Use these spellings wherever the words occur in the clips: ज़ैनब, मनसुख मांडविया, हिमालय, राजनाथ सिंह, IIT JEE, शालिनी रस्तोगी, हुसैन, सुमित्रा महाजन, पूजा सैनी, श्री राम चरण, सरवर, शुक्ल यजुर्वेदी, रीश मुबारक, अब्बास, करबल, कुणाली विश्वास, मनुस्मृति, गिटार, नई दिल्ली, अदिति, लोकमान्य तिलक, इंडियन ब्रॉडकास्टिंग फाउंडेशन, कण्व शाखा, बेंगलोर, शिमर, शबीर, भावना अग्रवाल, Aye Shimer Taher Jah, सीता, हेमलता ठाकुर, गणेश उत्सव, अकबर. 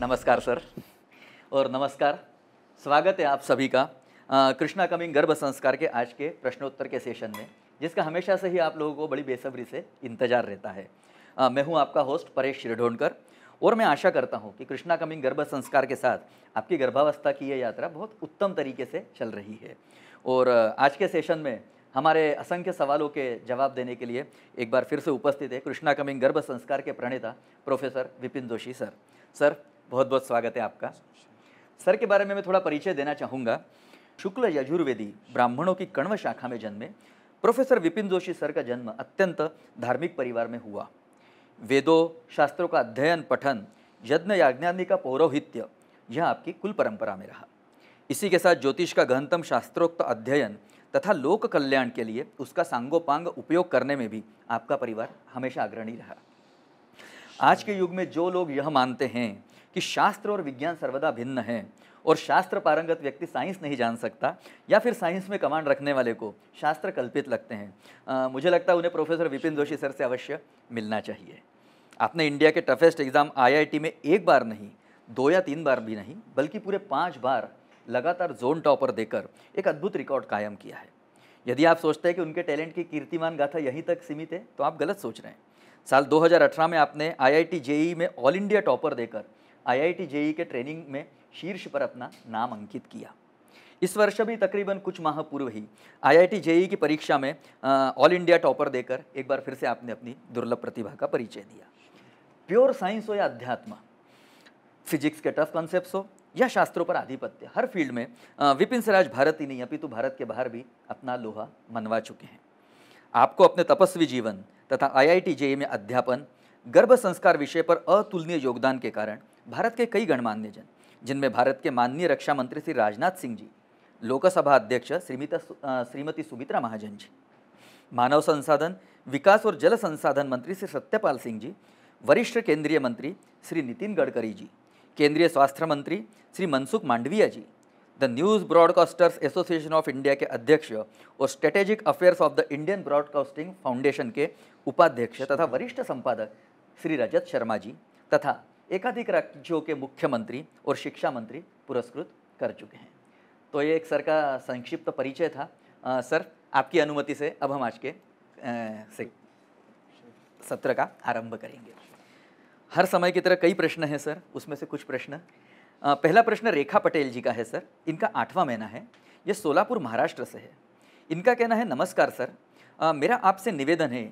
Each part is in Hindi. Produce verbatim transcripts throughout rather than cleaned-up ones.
नमस्कार सर और नमस्कार, स्वागत है आप सभी का कृष्णा कमिंग गर्भ संस्कार के आज के प्रश्नोत्तर के सेशन में, जिसका हमेशा से ही आप लोगों को बड़ी बेसब्री से इंतजार रहता है। आ, मैं हूं आपका होस्ट परेश शिरढोंकर और मैं आशा करता हूं कि कृष्णा कमिंग गर्भ संस्कार के साथ आपकी गर्भावस्था की यह यात्रा बहुत उत्तम तरीके से चल रही है। और आज के सेशन में हमारे असंख्य सवालों के जवाब देने के लिए एक बार फिर से उपस्थित है कृष्णा कमिंग गर्भ संस्कार के प्रणेता professor Vipin Joshi sir. Sir बहुत बहुत स्वागत है आपका। सर के बारे में मैं थोड़ा परिचय देना चाहूँगा। शुक्ल यजुर्वेदी ब्राह्मणों की कण्व शाखा में जन्मे प्रोफेसर विपिन जोशी सर का जन्म अत्यंत धार्मिक परिवार में हुआ। वेदों शास्त्रों का अध्ययन पठन, यज्ञ याज्ञादि का पौरोहित्य, यह आपकी कुल परंपरा में रहा। इसी के साथ ज्योतिष का गहनतम शास्त्रोक्त अध्ययन तथा लोक कल्याण के लिए उसका सांगोपांग उपयोग करने में भी आपका परिवार हमेशा अग्रणी रहा। आज के युग में जो लोग यह मानते हैं कि शास्त्र और विज्ञान सर्वदा भिन्न हैं और शास्त्र पारंगत व्यक्ति साइंस नहीं जान सकता, या फिर साइंस में कमांड रखने वाले को शास्त्र कल्पित लगते हैं, आ, मुझे लगता है उन्हें प्रोफेसर विपिन जोशी सर से अवश्य मिलना चाहिए। आपने इंडिया के toughest exam I I T में एक बार नहीं, दो या तीन बार भी नहीं, बल्कि पूरे पाँच बार लगातार जोन टॉपर देकर एक अद्भुत रिकॉर्ड कायम किया है। यदि आप सोचते हैं कि उनके टैलेंट की कीर्तिमान गाथा यहीं तक सीमित है तो आप गलत सोच रहे हैं। साल दो हज़ार अठारह में आपने आई आई टी जे ई ई में ऑल इंडिया टॉपर देकर आई आई टी जे ई ई के ट्रेनिंग में शीर्ष पर अपना नाम अंकित किया। इस वर्ष भी तकरीबन कुछ माह पूर्व ही आई आई टी जे ई ई की परीक्षा में ऑल इंडिया टॉपर देकर एक बार फिर से आपने अपनी दुर्लभ प्रतिभा का परिचय दिया। प्योर साइंस हो या अध्यात्म, फिजिक्स के टफ कॉन्सेप्ट्स हो या शास्त्रों पर आधिपत्य, हर फील्ड में विपिन सर आज भारत ही नहीं अपितु भारत के बाहर भी अपना लोहा मनवा चुके हैं। आपको अपने तपस्वी जीवन तथा आई आई टी जे ई ई में अध्यापन, गर्भ संस्कार विषय पर अतुलनीय योगदान के कारण भारत के कई गणमान्य जन, जिनमें भारत के माननीय रक्षा मंत्री श्री राजनाथ सिंह जी, लोकसभा अध्यक्ष श्रीमिता श्रीमती सुमित्रा महाजन जी, मानव संसाधन विकास और जल संसाधन मंत्री श्री सत्यपाल सिंह जी, वरिष्ठ केंद्रीय मंत्री श्री नितिन गडकरी जी, केंद्रीय स्वास्थ्य मंत्री Shri मनसुख मांडविया ji, the news broadcasters association of India के अध्यक्ष और strategic affairs of the इंडियन ब्रॉडकास्टिंग फाउंडेशन के उपाध्यक्ष तथा वरिष्ठ संपादक श्री रजत शर्मा जी, तथा एकाधिक राज्यों के मुख्यमंत्री और शिक्षा मंत्री पुरस्कृत कर चुके हैं। तो ये एक सर का संक्षिप्त परिचय था। आ, सर आपकी अनुमति से अब हम आज के आ, सत्र का आरंभ करेंगे। हर समय की तरह कई प्रश्न हैं सर, उसमें से कुछ प्रश्न। आ, पहला प्रश्न रेखा पटेल जी का है सर। इनका आठवां महीना है, ये सोलापुर महाराष्ट्र से है। इनका कहना है, नमस्कार सर, आ, मेरा आपसे निवेदन है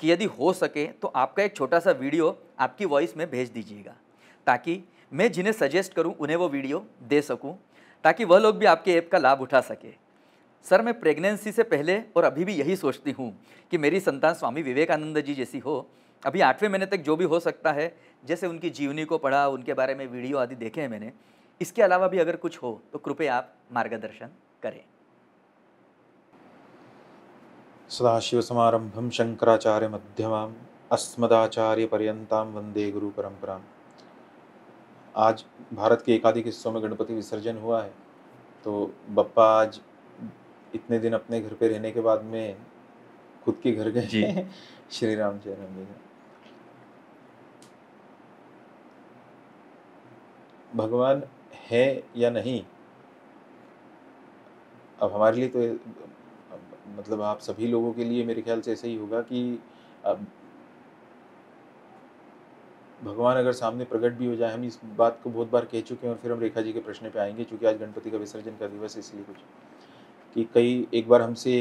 कि यदि हो सके तो आपका एक छोटा सा वीडियो आपकी वॉइस में भेज दीजिएगा, ताकि मैं जिन्हें सजेस्ट करूं उन्हें वो वीडियो दे सकूं, ताकि वह लोग भी आपके ऐप का लाभ उठा सके। सर मैं प्रेगनेंसी से पहले और अभी भी यही सोचती हूं कि मेरी संतान स्वामी विवेकानंद जी जैसी हो। अभी आठवें महीने तक जो भी हो सकता है, जैसे उनकी जीवनी को पढ़ा, उनके बारे में वीडियो आदि देखे हैं मैंने, इसके अलावा भी अगर कुछ हो तो कृपया आप मार्गदर्शन करें। सदाशिव समारंभम शंकराचार्य मध्यमाम अस्मदाचार्य पर्यंताम वंदे गुरु परंपराम। आज भारत के एकाधिक हिस्सों में गणपति विसर्जन हुआ है, तो बप्पा आज इतने दिन अपने घर पे रहने के बाद में खुद के घर गए। श्री राम चरण जी। भगवान है या नहीं, अब हमारे लिए तो, मतलब आप सभी लोगों के लिए मेरे ख्याल से ऐसा ही होगा कि भगवान अगर सामने प्रकट भी हो जाए, हम इस बात को बहुत बार कह चुके हैं और फिर हम रेखा जी के प्रश्न पे आएंगे, क्योंकि आज गणपति का विसर्जन का दिवस इसलिए कुछ कि कई एक बार हमसे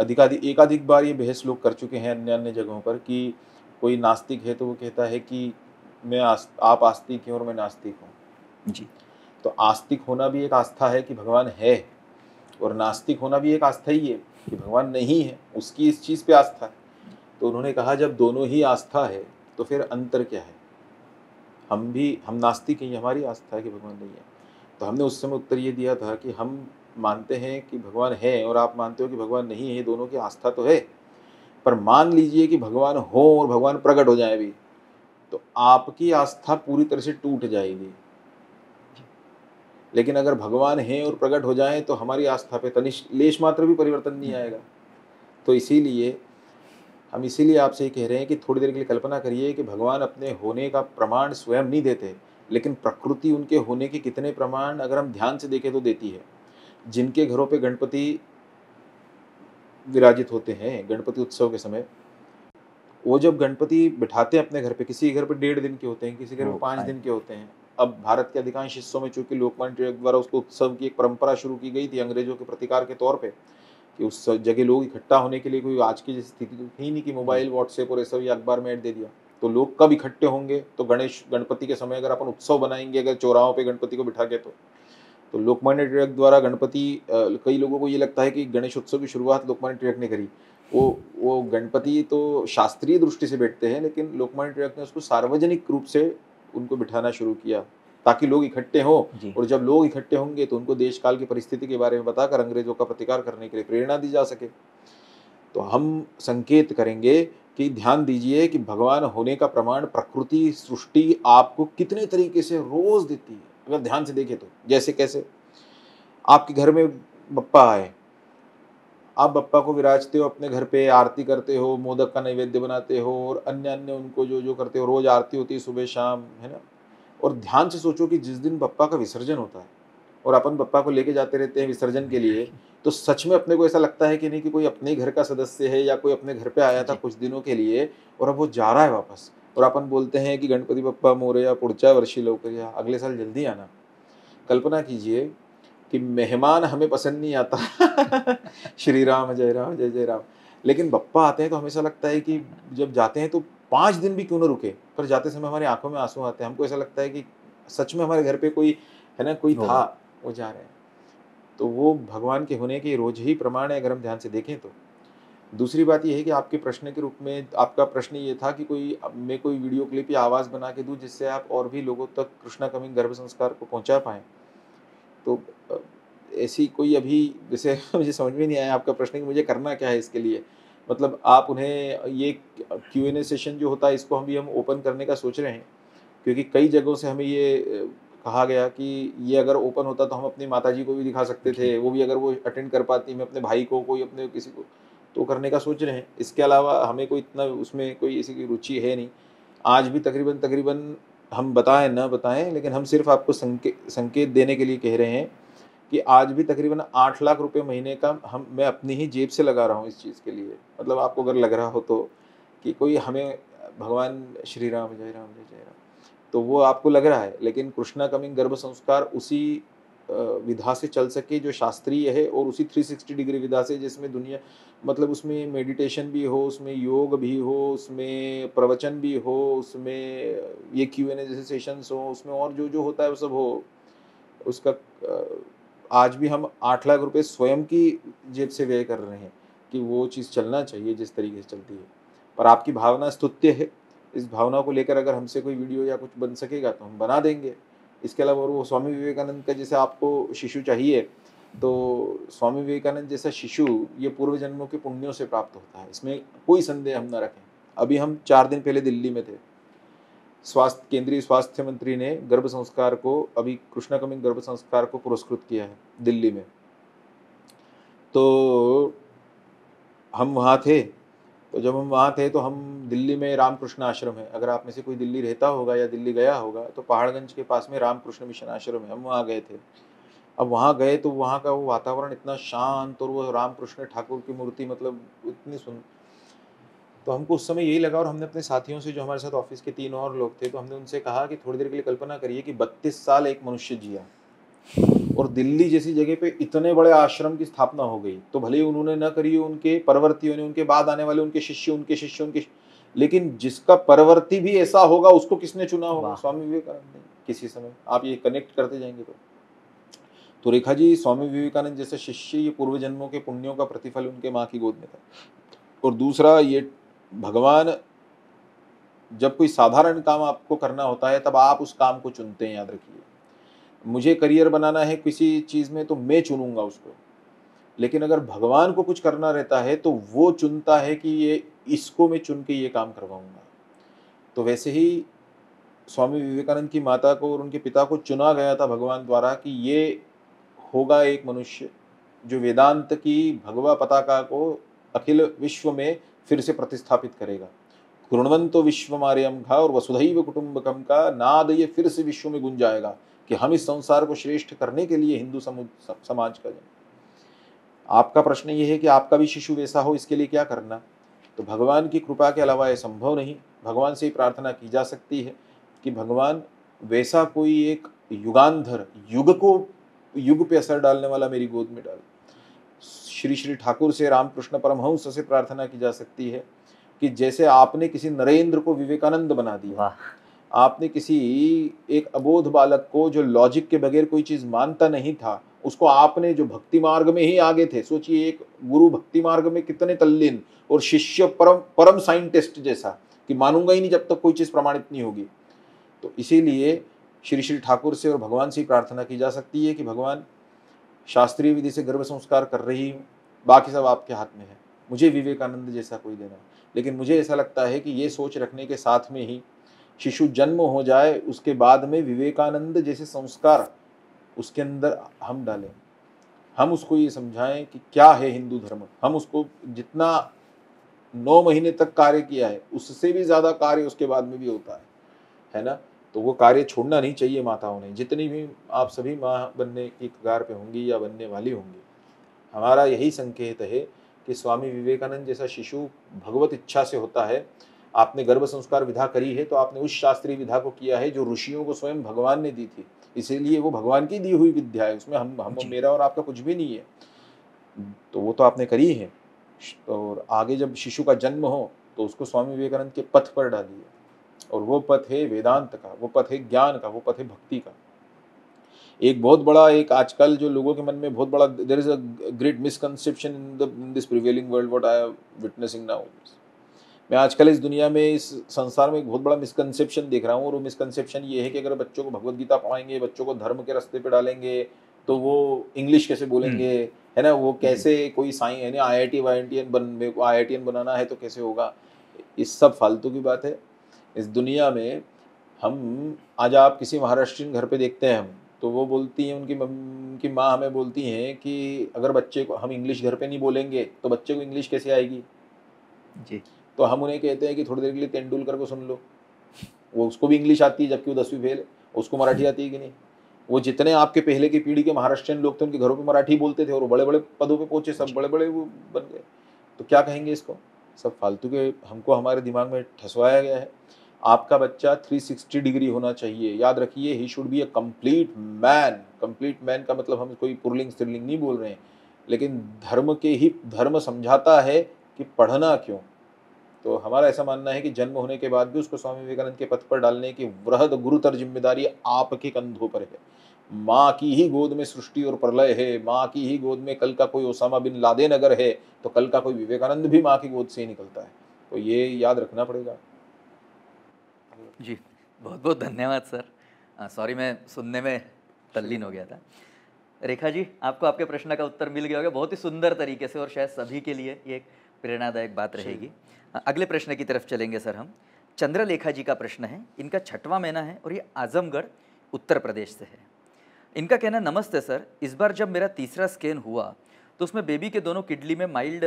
अधिकाधिक एकाधिक बार ये बहस लोग कर चुके हैं अन्य अन्य जगहों पर कि कोई नास्तिक है तो वो कहता है कि मैं आस, आप आस्तिक हैं और मैं नास्तिक हूँ जी। तो आस्तिक होना भी एक आस्था है कि भगवान है, और नास्तिक होना भी एक आस्था ही है कि भगवान नहीं है, उसकी इस चीज़ पे आस्था है। तो उन्होंने कहा जब दोनों ही आस्था है तो फिर अंतर क्या है। हम भी हम नास्तिक हैं, हमारी आस्था है कि भगवान नहीं है। तो हमने उस समय उत्तर ये दिया था कि हम मानते हैं कि भगवान है और आप मानते हो कि भगवान नहीं है, दोनों की आस्था तो है, पर मान लीजिए कि भगवान हो और भगवान प्रकट हो जाए भी, तो आपकी आस्था पूरी तरह से टूट जाएगी। लेकिन अगर भगवान हैं और प्रकट हो जाएं तो हमारी आस्था पे तनिष्ठ लेश मात्र भी परिवर्तन नहीं आएगा। तो इसीलिए हम इसीलिए आपसे ये कह रहे हैं कि थोड़ी देर के लिए कल्पना करिए कि भगवान अपने होने का प्रमाण स्वयं नहीं देते, लेकिन प्रकृति उनके होने के कितने प्रमाण अगर हम ध्यान से देखें तो देती है। जिनके घरों पे गणपति विराजित होते हैं गणपति उत्सव के समय, वो जब गणपति बिठाते हैं अपने घर पे, किसी घर पे डेढ़ दिन के होते हैं, किसी घर पे पाँच दिन के होते हैं। अब भारत के अधिकांश हिस्सों में चूँकि लोकमान्य तिलक द्वारा उसको उत्सव की एक परंपरा शुरू की गई थी अंग्रेजों के प्रतिकार के तौर पर, कि उस जगह लोग इकट्ठा होने के लिए कोई आज की जैसी स्थिति ही नहीं कि मोबाइल व्हाट्सएप और ये सब अखबार में ऐड दे दिया, तो लोग कब इकट्ठे होंगे, तो गणेश गणपति के समय अगर अपन उत्सव बनाएंगे अगर चौराहों पे गणपति को बिठा के, तो तो लोकमान्य तिलक द्वारा गणपति, कई लोगों को ये लगता है कि गणेश उत्सव की शुरुआत लोकमान्य तिलक ने करी। वो वो गणपति तो शास्त्रीय दृष्टि से बैठते हैं, लेकिन लोकमान्य तिलक ने उसको सार्वजनिक रूप से उनको बिठाना शुरू किया ताकि लोग इकट्ठे हों, और जब लोग इकट्ठे होंगे तो उनको देश काल की परिस्थिति के बारे में बताकर अंग्रेजों का प्रतिकार करने के लिए प्रेरणा दी जा सके। तो हम संकेत करेंगे कि ध्यान दीजिए कि भगवान होने का प्रमाण प्रकृति सृष्टि आपको कितने तरीके से रोज देती है अगर ध्यान से देखें तो। जैसे कैसे आपके घर में बप्पा आए, आप बप्पा को विराजते हो अपने घर पे, आरती करते हो, मोदक का नैवेद्य बनाते हो और अन्य अन्य उनको जो जो करते हो, रोज आरती होती है सुबह शाम, है ना। और ध्यान से सोचो कि जिस दिन बप्पा का विसर्जन होता है और अपन बप्पा को लेके जाते रहते हैं विसर्जन के लिए, तो सच में अपने को ऐसा लगता है कि नहीं कि कोई अपने घर का सदस्य है या कोई अपने घर पे आया था कुछ दिनों के लिए और अब वो जा रहा है वापस, और अपन बोलते हैं कि गणपति बप्पा मोरया पुढच्या वर्षी लवकर या, अगले साल जल्दी आना। कल्पना कीजिए कि मेहमान हमें पसंद नहीं आता श्री राम जय राम जय जय राम, लेकिन बप्पा आते हैं तो हमें ऐसा लगता है कि जब जाते हैं तो पाँच दिन भी क्यों ना रुके, पर जाते समय हमारी आंखों में आंसू आते हैं, हमको ऐसा लगता है कि सच में हमारे घर पे कोई है ना, कोई था, वो जा रहे हैं। तो वो भगवान के होने के रोज ही प्रमाण है अगर हम ध्यान से देखें तो। दूसरी बात यह है कि आपके प्रश्न के रूप में, आपका प्रश्न ये था कि कोई मैं कोई वीडियो क्लिप या आवाज़ बना के दूँ जिससे आप और भी लोगों तक कृष्णा कमिंग गर्भ संस्कार को पहुँचा पाएँ, तो ऐसी कोई अभी जैसे मुझे समझ में नहीं आया आपका प्रश्न कि मुझे करना क्या है इसके लिए। मतलब आप उन्हें ये क्यू एन ए सेशन जो होता है इसको हम भी हम ओपन करने का सोच रहे हैं, क्योंकि कई जगहों से हमें ये कहा गया कि ये अगर ओपन होता तो हम अपनी माताजी को भी दिखा सकते थे, वो भी अगर वो अटेंड कर पाती, मैं अपने भाई को, कोई अपने किसी को, तो करने का सोच रहे हैं। इसके अलावा हमें कोई इतना उसमें कोई इसी की रुचि है नहीं। आज भी तकरीबन तकरीबन हम बताएं ना बताएं, लेकिन हम सिर्फ आपको संके, संकेत देने के लिए कह रहे हैं कि आज भी तकरीबन आठ लाख रुपए महीने का हम मैं अपनी ही जेब से लगा रहा हूँ इस चीज़ के लिए। मतलब आपको अगर लग रहा हो तो कि कोई हमें भगवान श्री राम जय राम जय जय राम, तो वो आपको लग रहा है, लेकिन कृष्णा कमिंग गर्भ संस्कार उसी विधा से चल सके जो शास्त्रीय है, और उसी तीन सौ साठ डिग्री विधा से जिसमें दुनिया, मतलब उसमें मेडिटेशन भी हो, उसमें योग भी हो, उसमें प्रवचन भी हो, उसमें ये क्यू एन ए जैसे सेशंस हो, उसमें और जो जो होता है वो सब हो। उसका आज भी हम आठ लाख रुपए स्वयं की जेब से व्यय कर रहे हैं कि वो चीज़ चलना चाहिए जिस तरीके से चलती है। पर आपकी भावना स्तुत्य है, इस भावना को लेकर अगर हमसे कोई वीडियो या कुछ बन सकेगा तो हम बना देंगे। इसके अलावा वो स्वामी विवेकानंद का जैसे आपको शिशु चाहिए, तो स्वामी विवेकानंद जैसा शिशु ये पूर्व जन्मों के पुण्यों से प्राप्त होता है, इसमें कोई संदेह हम ना रखें। अभी हम चार दिन पहले दिल्ली में थे, स्वास्थ्य केंद्रीय स्वास्थ्य मंत्री ने गर्भ संस्कार को, अभी कृष्णा कमिंग गर्भ संस्कार को पुरस्कृत किया है दिल्ली में, तो हम वहाँ थे। तो जब हम वहाँ थे तो हम दिल्ली में, रामकृष्ण आश्रम है, अगर आप में से कोई दिल्ली रहता होगा या दिल्ली गया होगा तो पहाड़गंज के पास में रामकृष्ण मिशन आश्रम है, हम वहाँ गए थे। अब वहाँ गए तो वहाँ का वो वातावरण इतना शांत, और वो रामकृष्ण ठाकुर की मूर्ति, मतलब इतनी सुन, तो हमको उस समय यही लगा। और हमने अपने साथियों से, जो हमारे साथ ऑफिस के तीन और लोग थे, तो हमने उनसे कहा कि थोड़ी देर के लिए कल्पना करिए कि बत्तीस साल एक मनुष्य जिया और दिल्ली जैसी जगह पे इतने बड़े आश्रम की स्थापना हो गई। तो भले ही उन्होंने न करी, उनके परवर्तियों ने, उनके बाद आने वाले उनके शिष्य उनके शिष्य उनके शिष्य। लेकिन जिसका परवर्ती भी ऐसा होगा उसको किसने चुना होगा? स्वामी विवेकानंद ने। किसी समय आप ये कनेक्ट करते जाएंगे तो तो रेखा जी, स्वामी विवेकानंद जैसा शिष्य ये पूर्व जन्मों के पुण्यों का प्रतिफल उनके माँ की गोद में था। और दूसरा, ये भगवान जब कोई साधारण काम आपको करना होता है तब आप उस काम को चुनते हैं, याद रखिए। मुझे करियर बनाना है किसी चीज़ में तो मैं चुनूंगा उसको, लेकिन अगर भगवान को कुछ करना रहता है तो वो चुनता है कि ये इसको मैं चुन के ये काम करवाऊंगा। तो वैसे ही स्वामी विवेकानंद की माता को और उनके पिता को चुना गया था भगवान द्वारा कि ये होगा एक मनुष्य जो वेदांत की भगवा पताका को अखिल विश्व में फिर से प्रतिस्थापित करेगा। कुर्वन्तो विश्वमार्यं घा और वसुधैव कुटुंबकम का नाद ये फिर से विश्व में गुंजाएगा कि हम इस संसार को श्रेष्ठ करने के लिए हिंदू समाज का। आपका प्रश्न ये है कि आपका भी शिशु वैसा हो, इसके लिए क्या करना, तो भगवान की कृपा के अलावा यह संभव नहीं। भगवान से ही प्रार्थना की जा सकती है कि भगवान वैसा कोई एक युगांधर, युग को युग पे असर डालने वाला मेरी गोद में डाल। श्री श्री ठाकुर से, रामकृष्ण परमहंस से प्रार्थना की जा सकती है कि जैसे आपने किसी नरेंद्र को विवेकानंद बना दिया, आपने किसी एक अबोध बालक को जो लॉजिक के बगैर कोई चीज़ मानता नहीं था, उसको आपने जो भक्ति मार्ग में ही आगे थे। सोचिए एक गुरु भक्ति मार्ग में कितने तल्लीन और शिष्य परम परम साइंटिस्ट जैसा कि मानूंगा ही नहीं जब तक कोई चीज़ प्रमाणित नहीं होगी। तो इसीलिए श्री श्री ठाकुर से और भगवान से प्रार्थना की जा सकती है कि भगवान शास्त्रीय विधि से गर्भ संस्कार कर रही हूँ, बाकी सब आपके हाथ में है, मुझे विवेकानंद जैसा कोई देना। लेकिन मुझे ऐसा लगता है कि ये सोच रखने के साथ में ही शिशु जन्म हो जाए, उसके बाद में विवेकानंद जैसे संस्कार उसके अंदर हम डालें, हम उसको ये समझाएं कि क्या है हिंदू धर्म। हम उसको जितना नौ महीने तक कार्य किया है उससे भी ज़्यादा कार्य उसके बाद में भी होता है, है ना। तो वो कार्य छोड़ना नहीं चाहिए माताओं ने, जितनी भी आप सभी माँ बनने की कगार पे होंगी या बनने वाली होंगी। हमारा यही संकेत है कि स्वामी विवेकानंद जैसा शिशु भगवत इच्छा से होता है। आपने गर्भ संस्कार विधा करी है तो आपने उस शास्त्रीय विधा को किया है जो ऋषियों को स्वयं भगवान ने दी थी, इसीलिए वो भगवान की दी हुई विद्या है, उसमें हम हम मेरा और आपका कुछ भी नहीं है। तो वो तो आपने करी है, और आगे जब शिशु का जन्म हो तो उसको स्वामी विवेकानंद के पथ पर डालिए, और वो पथ है वेदांत का, वो पथ है ज्ञान का, वो पथ है भक्ति का। एक बहुत बड़ा एक आजकल जो लोगों के मन में बहुत बड़ा there is a great misconception in the in this prevailing world what I am witnessing now. मैं आजकल इस दुनिया में, इस संसार में एक बहुत बड़ा मिसकंसेप्शन देख रहा हूँ, और वो मिसकंसेप्शन ये है कि अगर बच्चों को भगवद्गीता पढ़ाएंगे, बच्चों को धर्म के रास्ते पे डालेंगे तो वो इंग्लिश कैसे बोलेंगे, है ना, वो कैसे कोई साइंस, यानी I I T why I T एन बन मेरे को आई आई टी एन बनाना है तो कैसे होगा। इस सब फालतू की बात है। इस दुनिया में हम आज आप किसी महाराष्ट्रीयन घर पर देखते हैं, हम तो वो बोलती हैं, उनकी उनकी माँ हमें बोलती हैं कि अगर बच्चे को हम इंग्लिश घर पर नहीं बोलेंगे तो बच्चे को इंग्लिश कैसे आएगी जी। तो हम उन्हें कहते हैं कि थोड़ी देर के लिए तेंडुलकर को सुन लो, वो उसको भी इंग्लिश आती है जबकि वो दसवीं फेल, उसको मराठी आती है कि नहीं। वो जितने आपके पहले की पीढ़ी के महाराष्ट्रियन लोग थे उनके घरों पे मराठी बोलते थे और बड़े बड़े पदों पे पहुंचे, सब बड़े बड़े वो बन गए। तो क्या कहेंगे इसको, सब फालतू के हमको हमारे दिमाग में ठसवाया गया है। आपका बच्चा थ्री सिक्सटी डिग्री होना चाहिए। याद रखिए, ही should be a complete man. Complete man का मतलब हम कोई पुरलिंग स्त्रीलिंग नहीं बोल रहे हैं, लेकिन धर्म के ही धर्म समझाता है कि पढ़ना क्यों। तो हमारा ऐसा मानना है कि जन्म होने के बाद भी उसको स्वामी विवेकानंद के पथ पर डालने की वृहद गुरुतर जिम्मेदारी आपके कंधों पर है। माँ की ही गोद में सृष्टि और प्रलय है, माँ की ही गोद में कल का कोई ओसामा बिन लादेन अगर है तो कल का कोई विवेकानंद भी माँ की गोद से ही निकलता है। तो ये याद रखना पड़ेगा जी। बहुत बहुत धन्यवाद सर। सॉरी, मैं सुनने में तल्लीन हो गया था। रेखा जी, आपको आपके प्रश्न का उत्तर मिल गया होगा बहुत ही सुंदर तरीके से, और शायद सभी के लिए ये एक प्रेरणादायक बात रहेगी। अगले प्रश्न की तरफ चलेंगे सर हम। चंद्रलेखा जी का प्रश्न है, इनका छठवां महीना है और ये आजमगढ़ उत्तर प्रदेश से है। इनका कहना, नमस्ते सर, इस बार जब मेरा तीसरा स्कैन हुआ तो उसमें बेबी के दोनों किडनी में माइल्ड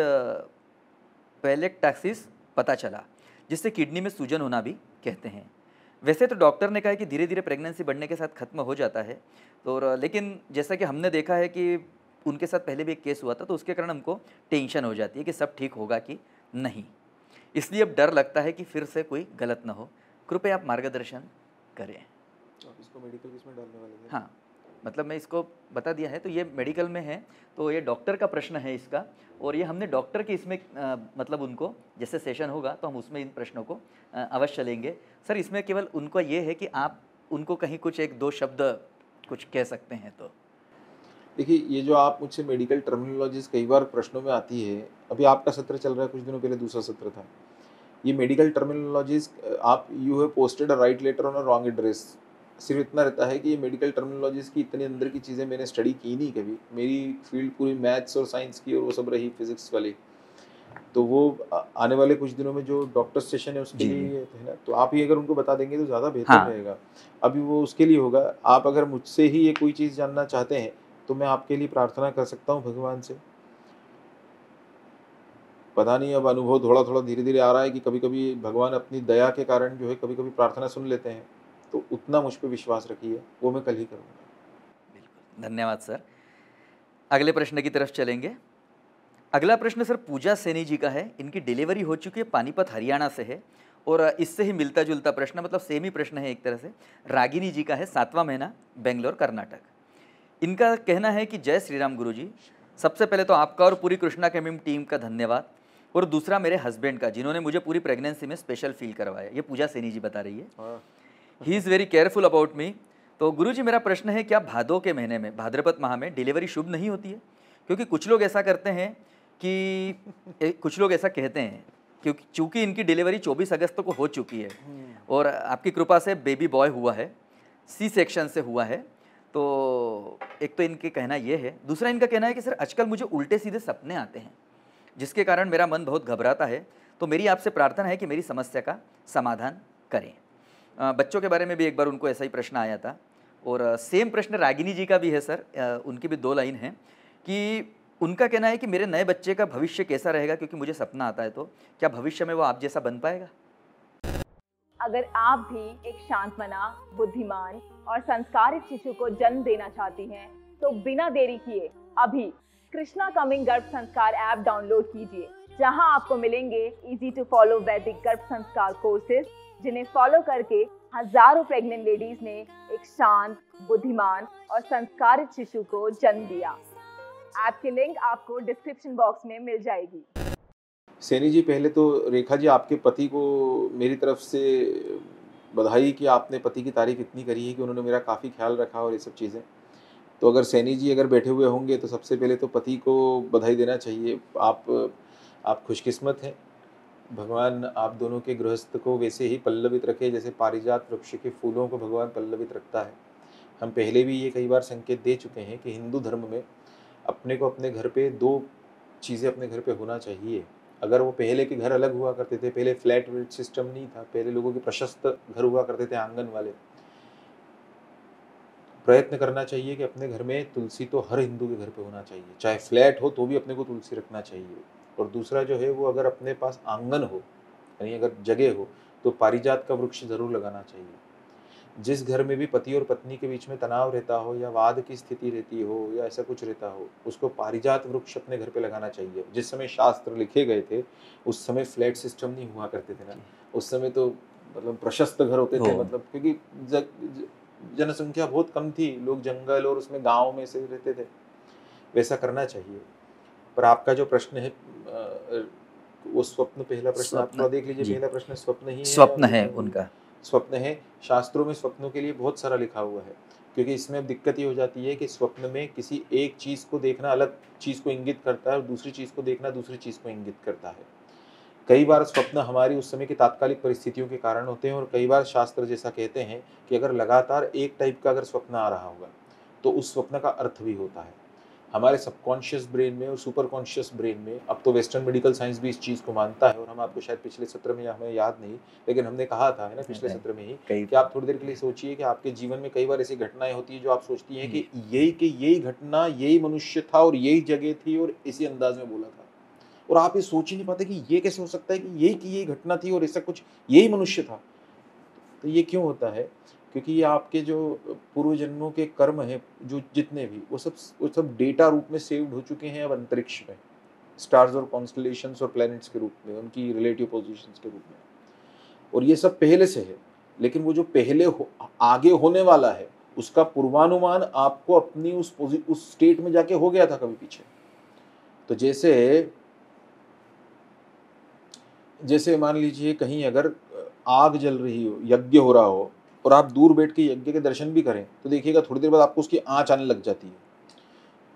पैलेक्टासिस पता चला, जिससे किडनी में सूजन होना भी कहते हैं। वैसे तो डॉक्टर ने कहा है कि धीरे धीरे प्रेगनेंसी बढ़ने के साथ ख़त्म हो जाता है, तो लेकिन जैसा कि हमने देखा है कि उनके साथ पहले भी एक केस हुआ था, तो उसके कारण हमको टेंशन हो जाती है कि सब ठीक होगा कि नहीं, इसलिए अब डर लगता है कि फिर से कोई गलत ना हो, कृपया आप मार्गदर्शन करें। आप इसको मेडिकल किसमें डालने वाले हैं? हाँ, मतलब मैं इसको बता दिया है तो ये मेडिकल में है, तो ये डॉक्टर का प्रश्न है इसका, और ये हमने डॉक्टर के इसमें आ, मतलब उनको जैसे सेशन होगा तो हम उसमें इन प्रश्नों को आ, अवश्य लेंगे। सर, इसमें केवल उनको ये है कि आप उनको कहीं कुछ एक दो शब्द कुछ कह सकते हैं तो। देखिए, ये जो आप मुझसे मेडिकल टर्मिनोलॉजीज कई बार प्रश्नों में आती है, अभी आपका सत्र चल रहा है, कुछ दिनों पहले दूसरा सत्र था, ये मेडिकल टर्मिनोलॉजीज आप you have posted a right letter on a wrong address, सिर्फ इतना रहता है कि ये मेडिकल टर्मिनोलॉजीज की इतने अंदर की चीज़ें मैंने स्टडी की नहीं कभी। मेरी फील्ड पूरी मैथ्स और साइंस की और वो सब रही, फिजिक्स वाली। तो वो आने वाले कुछ दिनों में जो डॉक्टर सेशन है उसके लिए है ना, तो आप ही अगर उनको बता देंगे तो ज़्यादा बेहतर रहेगा। अभी वो उसके लिए होगा। आप अगर मुझसे ही ये कोई चीज़ जानना चाहते हैं तो मैं आपके लिए प्रार्थना कर सकता हूँ भगवान से पता नहीं अब अनुभव थोड़ा थोड़ा धीरे धीरे आ रहा है कि कभी कभी भगवान अपनी दया के कारण जो है कभी कभी प्रार्थना सुन लेते हैं, तो उतना मुझ पर विश्वास रखिए, वो मैं कल ही करूँगा। बिल्कुल, धन्यवाद सर। अगले प्रश्न की तरफ चलेंगे। अगला प्रश्न सर पूजा सैनी जी का है। इनकी डिलीवरी हो चुकी है, पानीपत हरियाणा से है, और इससे ही मिलता जुलता प्रश्न, मतलब सेम ही प्रश्न है एक तरह से। रागिनी जी का है, सातवां महीना, बेंगलोर, कर्नाटक। इनका कहना है कि जय श्री राम गुरु जी, सबसे पहले तो आपका और पूरी कृष्णा कमिंग टीम का धन्यवाद, और दूसरा मेरे हस्बैंड का जिन्होंने मुझे पूरी प्रेगनेंसी में स्पेशल फील करवाया। ये पूजा सैनी जी बता रही है। He is very careful about me. तो गुरु जी मेरा प्रश्न है, क्या भादों के महीने में, भाद्रपद माह में डिलीवरी शुभ नहीं होती है? क्योंकि कुछ लोग ऐसा करते हैं कि कुछ लोग ऐसा कहते हैं क्योंकि चूँकि इनकी डिलीवरी चौबीस अगस्त को हो चुकी है और आपकी कृपा से बेबी बॉय हुआ है, सी सेक्शन से हुआ है। तो एक तो इनके कहना ये है। दूसरा इनका कहना है कि सर आजकल मुझे उल्टे सीधे सपने आते हैं जिसके कारण मेरा मन बहुत घबराता है, तो मेरी आपसे प्रार्थना है कि मेरी समस्या का समाधान करें। बच्चों के बारे में भी एक बार उनको ऐसा ही प्रश्न आया था, और सेम प्रश्न रागिनी जी का भी है सर। उनकी भी दो लाइन हैं कि उनका कहना है कि मेरे नए बच्चे का भविष्य कैसा रहेगा, क्योंकि मुझे सपना आता है, तो क्या भविष्य में वो आप जैसा बन पाएगा? अगर आप भी एक शांत मना, बुद्धिमान और संस्कारित शिशु को जन्म देना चाहती हैं, तो बिना देरी किए अभी कृष्णा कमिंग गर्भ संस्कार ऐप डाउनलोड कीजिए, जहां आपको मिलेंगे इजी टू फॉलो वैदिक गर्भ संस्कार कोर्सेज, जिन्हें फॉलो करके हजारों प्रेग्नेंट लेडीज ने एक शांत, बुद्धिमान और संस्कारित शिशु को जन्म दिया। ऐप की लिंक आपको डिस्क्रिप्शन बॉक्स में मिल जाएगी। सैनी जी, पहले तो रेखा जी आपके पति को मेरी तरफ से बधाई कि आपने पति की तारीफ इतनी करी है कि उन्होंने मेरा काफ़ी ख्याल रखा और ये सब चीज़ें। तो अगर सैनी जी अगर बैठे हुए होंगे तो सबसे पहले तो पति को बधाई देना चाहिए। आप आप खुशकिस्मत हैं, भगवान आप दोनों के गृहस्थ को वैसे ही पल्लवित रखे जैसे पारिजात वृक्ष के फूलों को भगवान पल्लवित रखता है। हम पहले भी ये कई बार संकेत दे चुके हैं कि हिंदू धर्म में अपने को अपने घर पे दो चीज़ें अपने घर पे होना चाहिए। अगर वो पहले के घर अलग हुआ करते थे, पहले फ्लैट वेट सिस्टम नहीं था, पहले लोगों के प्रशस्त घर हुआ करते थे, आंगन वाले। प्रयत्न करना चाहिए कि अपने घर में तुलसी तो हर हिंदू के घर पे होना चाहिए, चाहे फ्लैट हो तो भी अपने को तुलसी रखना चाहिए। और दूसरा जो है वो अगर अपने पास आंगन हो, यानी अगर जगह हो, तो पारिजात का वृक्ष ज़रूर लगाना चाहिए। जिस घर में भी पति और पत्नी के बीच में तनाव रहता हो या वाद की स्थिति रहती हो या ऐसा कुछ रहता हो, उसको पारिजात वृक्ष अपने घर पे लगाना चाहिए। जिस समय शास्त्र लिखे गए थे उस समय फ्लैट सिस्टम नहीं हुआ करते थे ना, उस समय तो मतलब प्रशस्त घर होते थे, मतलब क्योंकि ज, ज, जनसंख्या बहुत कम थी, लोग जंगल और उसमें गाँव में से रहते थे। वैसा करना चाहिए। पर आपका जो प्रश्न है वो स्वप्न, पहला प्रश्न आप थोड़ा देख लीजिए। पहला प्रश्न स्वप्न ही स्वप्न है उनका, स्वप्न है। शास्त्रों में स्वप्नों के लिए बहुत सारा लिखा हुआ है, क्योंकि इसमें दिक्कत ये हो जाती है कि स्वप्न में किसी एक चीज़ को देखना अलग चीज़ को इंगित करता है और दूसरी चीज़ को देखना दूसरी चीज़ को इंगित करता है। कई बार स्वप्न हमारी उस समय की तात्कालिक परिस्थितियों के कारण होते हैं, और कई बार शास्त्र जैसा कहते हैं कि अगर लगातार एक टाइप का अगर स्वप्न आ रहा होगा तो उस स्वप्न का अर्थ भी होता है। हमारे सबकॉन्शियस ब्रेन में और सुपर कॉन्शियस ब्रेन में, अब तो वेस्टर्न मेडिकल साइंस भी इस चीज़ को मानता है, और हम आपको शायद पिछले सत्र में, या हमें याद नहीं लेकिन हमने कहा था है ना पिछले सत्र में ही, कि आप थोड़ी देर के लिए सोचिए कि आपके जीवन में कई बार ऐसी घटनाएं होती है जो आप सोचती हैं कि यही कि यही घटना, यही मनुष्य था और यही जगह थी और इसी अंदाज में बोला था, और आप ये सोच ही नहीं पाते कि ये कैसे हो सकता है कि यही की यही घटना थी और ऐसा कुछ यही मनुष्य था। तो ये क्यों होता है? क्योंकि ये आपके जो पूर्व जन्मों के कर्म हैं, जो जितने भी वो सब वो सब डेटा रूप में सेव्ड हो चुके हैं अब अंतरिक्ष में, स्टार्स और कॉन्स्टलेशंस और प्लैनेट्स के रूप में, उनकी रिलेटिव पोजीशंस के रूप में। और ये सब पहले से है, लेकिन वो जो पहले हो, आगे होने वाला है उसका पूर्वानुमान आपको अपनी उस उस स्टेट में जाके हो गया था कभी पीछे। तो जैसे जैसे मान लीजिए कहीं अगर आग जल रही हो, यज्ञ हो रहा हो, और आप दूर बैठ के यज्ञ के दर्शन भी करें तो देखिएगा थोड़ी देर बाद आपको उसकी आँच आने लग जाती है।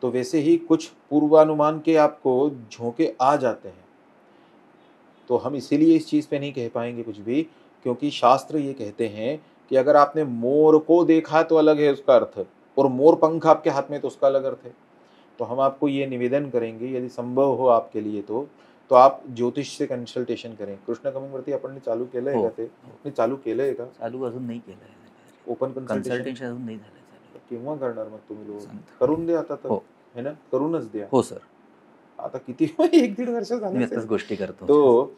तो वैसे ही कुछ पूर्वानुमान के आपको झोंके आ जाते हैं। तो हम इसीलिए इस चीज़ पे नहीं कह पाएंगे कुछ भी, क्योंकि शास्त्र ये कहते हैं कि अगर आपने मोर को देखा तो अलग है उसका अर्थ, और मोर पंख आपके हाथ में तो उसका अलग अर्थ है। तो हम आपको ये निवेदन करेंगे, यदि संभव हो आपके लिए तो तो आप ज्योतिष से कंसल्टेशन करें। कृष्णा कमिंग वरती आपण चालू केलं आहे का? ते आपण चालू केलं आहे का? चालू अजून नाही केलं आहे, ओपन कंसल्टेशन अजून नाही झालं आहे. केव्हा करणार मग तुम्ही लोक? करून दे आता, तर है ना, करूनच द्या. हो सर. आता किती एक दीड वर्ष झालं गोष्टी करतो। तो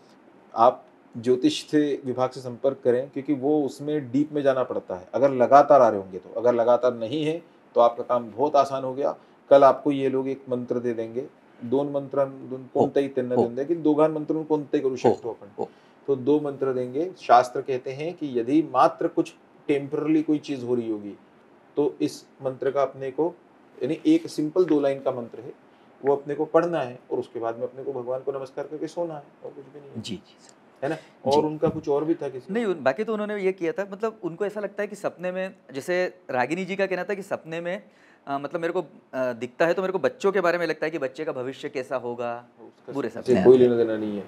आप ज्योतिष से विभाग से संपर्क करें, क्योंकि वो उसमें डीप में जाना पड़ता है। अगर लगातार आ रहे होंगे तो, अगर लगातार नहीं है तो आपका काम बहुत आसान हो गया। कल आपको ये लोग एक मंत्र दे देंगे, दोन मंत्र कोणताही त्यांना देंगे की दोघां मंत्र कोणते करू शकतो आपण। तो दो मंत्र देंगे। शास्त्र कहते हैं कि यदि मात्र कुछ टेम्परली कोई चीज हो रही होगी तो इस मंत्र का अपने को, यानी एक सिंपल दो लाइन का मंत्र है, वो अपने को पढ़ना है और उसके बाद में अपने को भगवान को नमस्कार करके सोना है और कुछ भी नहीं। जी जी है ना। और उनका कुछ और भी था किसी नहीं, बाकी तो उन्होंने ये किया था। मतलब उनको ऐसा लगता है कि सपने में, जैसे रागिनी जी का कहना था कि सपने में आ, मतलब मेरे को आ, दिखता है तो मेरे को बच्चों के बारे में लगता है कि बच्चे का भविष्य कैसा होगा, बुरे सपने कोई लेना देना नहीं है।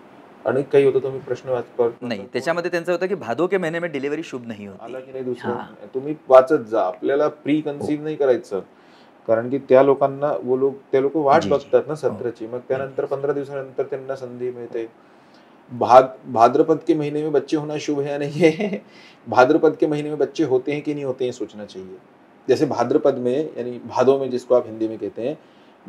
आणि काही होतं तुम्ही प्रश्नवाचक नाही, त्याच्यामध्ये त्यांचं होतं की भादो के महिने में डिलिव्हरी शुभ नाही होती, आला की नाही दुसरं तुम्ही वाचत जा, आपल्याला प्री कन्सीव्ह नाही करायचं। कारण की त्या लोकांना वो लोक ते लोक वाट बघतात ना सत्राची, मग त्यानंतर पंधरा दिवसानंतर त्यांना संधी मिळते। भाद भाद्रपद के महीने में बच्चे होना शुभ है या नहीं है, भाद्रपद के महीने में बच्चे होते हैं कि नहीं होते हैं सोचना चाहिए। जैसे भाद्रपद में, यानी भादो में जिसको आप हिंदी में कहते हैं,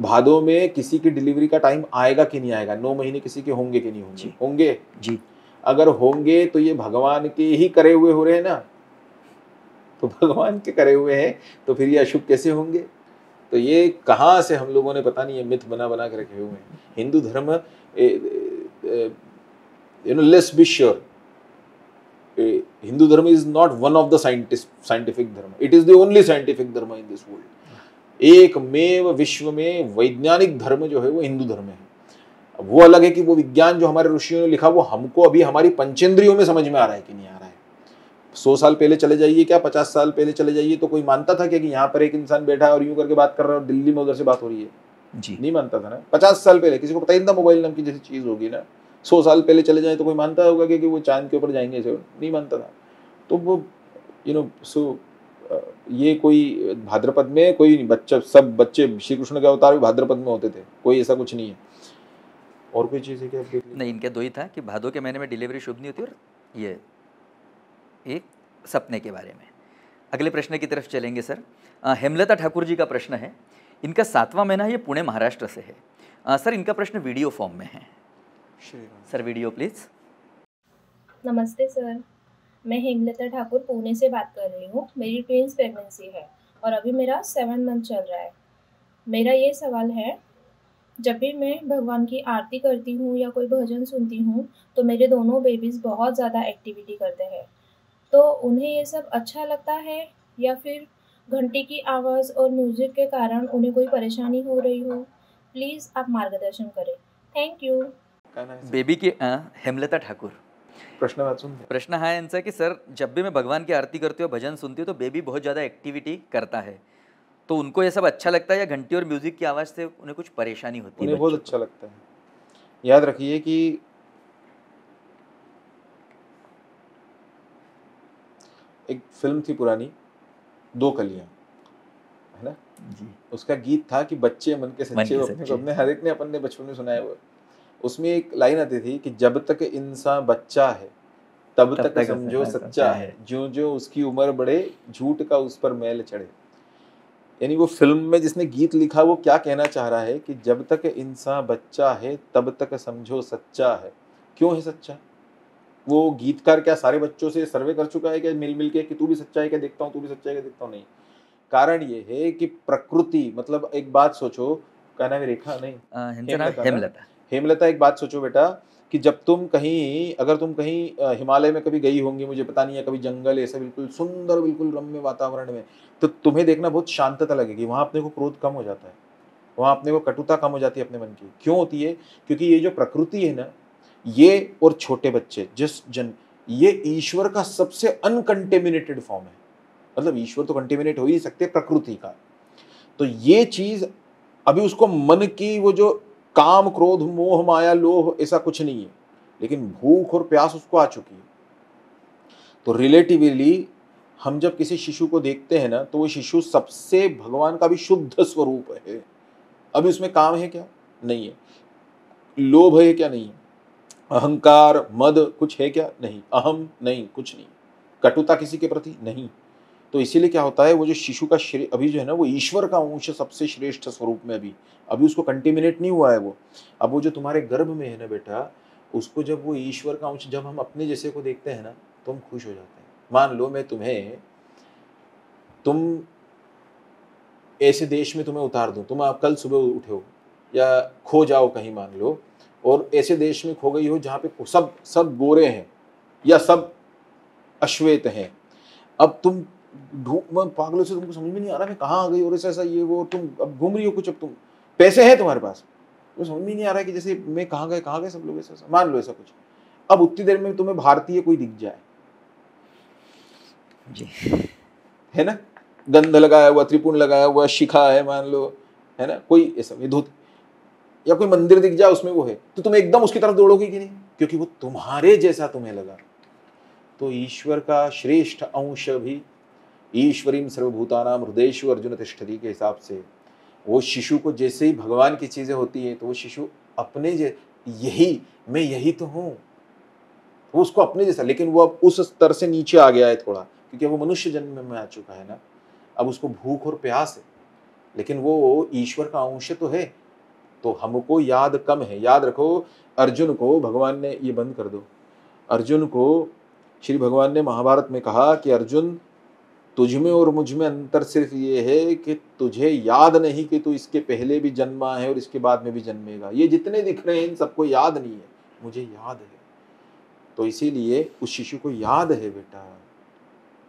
भादों में किसी की डिलीवरी का टाइम आएगा कि नहीं आएगा, नौ महीने किसी के होंगे कि नहीं होंगे। जी। होंगे जी। अगर होंगे तो ये भगवान के ही करे हुए हो रहे हैं ना, तो भगवान के करे हुए हैं तो फिर ये अशुभ कैसे होंगे। तो ये कहाँ से हम लोगों ने पता नहीं ये मिथ बना बना के रखे हुए हैं। Hindu dharma you know let's be sure, Hindu dharma is not one of the scientist scientific dharma, it is the only scientific dharma in this world. एकमेव विश्व में वैज्ञानिक धर्म जो है वो हिंदू धर्म है। वो अलग है कि वो विज्ञान जो हमारे ऋषियों ने लिखा वो हमको अभी हमारी पंचेंद्रियों में समझ में आ रहा है कि नहीं आ रहा है। सौ साल पहले चले जाइए, क्या पचास साल पहले चले जाइए, तो कोई मानता था क्या कि यहाँ पर एक इंसान बैठा है और यूं करके बात कर रहा है और दिल्ली में उधर से बात हो रही है? जी नहीं मानता था ना। पचास साल पहले किसी को पता ही ना मोबाइल नाम की जैसी चीज होगी ना। सौ साल पहले चले जाए तो कोई मानता होगा कि वो चांद के ऊपर जाएंगे? नहीं मानता था। तो वो यू नो सो ये कोई भाद्रपद में कोई नहीं, बच्चा सब बच्चे श्री कृष्ण के अवतार भी भाद्रपद में होते थे, कोई ऐसा कुछ नहीं है। और कोई चीज़ है क्या नहीं? इनका दो ही था कि भादों के महीने में डिलीवरी शुभ नहीं होती और ये एक सपने के बारे में। अगले प्रश्न की तरफ चलेंगे सर। हेमलता ठाकुर जी का प्रश्न है, इनका सातवां महीना है, ये पुणे महाराष्ट्र से है। आ, सर इनका प्रश्न वीडियो फॉर्म में है। Sir video please. नमस्ते सर, मैं हेमलता ठाकुर पुणे से बात कर रही हूँ। मेरी ट्विंस प्रेगनेंसी है और अभी मेरा सेवन मंथ चल रहा है। मेरा ये सवाल है, जब भी मैं भगवान की आरती करती हूँ या कोई भजन सुनती हूँ तो मेरे दोनों बेबीज़ बहुत ज़्यादा एक्टिविटी करते हैं, तो उन्हें ये सब अच्छा लगता है या फिर घंटी की आवाज़ और म्यूज़िक के कारण उन्हें कोई परेशानी हो रही हो? प्लीज़ आप मार्गदर्शन करें। Thank you. बेबी के हेमलता ठाकुर प्रश्न प्रश्न है इनका कि सर जब भी मैं भगवान की आरती करती हूँ, भजन सुनती हूँ तो बेबी बहुत ज़्यादा एक्टिविटी करता है, तो उनको ये सब अच्छा लगता है या घंटी और म्यूजिक की आवाज़ से उन्हें कुछ परेशानी होती है? बहुत अच्छा लगता है। याद रखिए कि एक फिल्म थी पुरानी, दो कलियां, है ना जी, उसका गीत था कि बच्चे मन के सच्चे, अपने हर एक ने अपन ने बचपन में सुनाया। उसमें एक लाइन आती थी कि जब तक इंसान बच्चा है तब, तब तक, तक समझो सच्चा है, जो जो उसकी उम्र बढ़े झूठ का उस पर मैल चढ़े। यानी वो फिल्म में जिसने गीत लिखा वो क्या कहना चाह रहा है कि जब तक इंसान बच्चा है तब तक समझो सच्चा है। क्यों है सच्चा? वो गीतकार क्या सारे बच्चों से सर्वे कर चुका है क्या मिल मिल के कि तू भी सच्चा है क्या देखता हूँ, तू भी सच्चा है क्या देखता हूँ? नहीं। कारण ये है कि प्रकृति, मतलब एक बात सोचो, क्या नाम है, रेखा नहीं, हेमलता, एक बात सोचो बेटा कि जब तुम कहीं, अगर तुम कहीं हिमालय में कभी गई होंगी, मुझे पता नहीं है, कभी जंगल ऐसा बिल्कुल सुंदर बिल्कुल रम्य वातावरण में, तो तुम्हें देखना बहुत शांतता लगेगी। वहाँ अपने को क्रोध कम हो जाता है, वहाँ अपने को कटुता कम हो जाती है अपने मन की। क्यों होती है? क्योंकि ये जो प्रकृति है ना, ये और छोटे बच्चे जिस जन ये ईश्वर का सबसे अनकंटेमिनेटेड फॉर्म है। मतलब ईश्वर तो कंटेमिनेट हो ही नहीं सकते, प्रकृति का। तो ये चीज़ अभी उसको मन की वो जो काम क्रोध मोह माया लोह ऐसा कुछ नहीं है, लेकिन भूख और प्यास उसको आ चुकी है। तो रिलेटिवली हम जब किसी शिशु को देखते हैं ना, तो वो शिशु सबसे भगवान का भी शुद्ध स्वरूप है। अभी उसमें काम है क्या? नहीं है। लोभ है क्या? नहीं है। अहंकार मद कुछ है क्या? नहीं। अहम नहीं, कुछ नहीं। कटुता किसी के प्रति नहीं। तो इसीलिए क्या होता है, वो जो शिशु का श्रे अभी जो है ना वो ईश्वर का अंश सबसे श्रेष्ठ स्वरूप में अभी अभी उसको कंटेमिनेट नहीं हुआ है वो। अब वो जो तुम्हारे गर्भ में है ना बेटा, उसको जब वो ईश्वर का अंश, जब हम अपने जैसे को देखते हैं ना तो हम खुश हो जाते हैं। मान लो मैं तुम्हें, तुम ऐसे देश में तुम्हें उतार दूँ, तुम आप कल सुबह उठे हो या खो जाओ कहीं मान लो, और ऐसे देश में खो गई हो जहाँ पे सब सब गोरे हैं या सब अश्वेत हैं। अब तुम ढूंढ पागलों से, तुमको समझ में नहीं आ रहा मैं कहाँ आ गई और ऐसा ऐसा ये वो, तुम अब घूम रही हो कुछ, अब तुम पैसे हैं तुम्हारे पास, तो समझ में नहीं आ रहा है कि जैसे मैं कहाँ गए कहाँ गए सब लोग, ऐसा ऐसा मान लो ऐसा कुछ। अब उतनी देर में तुम्हें भारतीय कोई दिख जाए जी, है ना, गंध लगाया हुआ, त्रिपुण लगाया हुआ, शिखा है मान लो, है ना, कोई ऐसा विधुत या कोई मंदिर दिख जाए उसमें वो है, तो तुम एकदम उसकी तरफ दौड़ोगे कि नहीं, क्योंकि वो तुम्हारे जैसा तुम्हें लगा। तो ईश्वर का श्रेष्ठ अंश भी, ईश्वरीम सर्वभूतानाम हृदयेषु अर्जुन तिष्ठति के हिसाब से, वो शिशु को जैसे ही भगवान की चीज़ें होती है तो वो शिशु अपने यही मैं यही तो हूँ, वो उसको अपने जैसा, लेकिन वो अब उस स्तर से नीचे आ गया है थोड़ा, क्योंकि वो मनुष्य जन्म में आ चुका है ना, अब उसको भूख और प्यास है, लेकिन वो ईश्वर का अंश तो है। तो हमको याद कम है, याद रखो अर्जुन को भगवान ने, ये बंद कर दो, अर्जुन को श्री भगवान ने महाभारत में कहा कि अर्जुन तुझ में और मुझ में अंतर सिर्फ ये है कि तुझे याद नहीं कि तू इसके पहले भी जन्मा है और इसके बाद में भी जन्मेगा, ये जितने दिख रहे हैं इन सबको याद नहीं है, मुझे याद है। तो इसीलिए उस शिशु को याद है बेटा,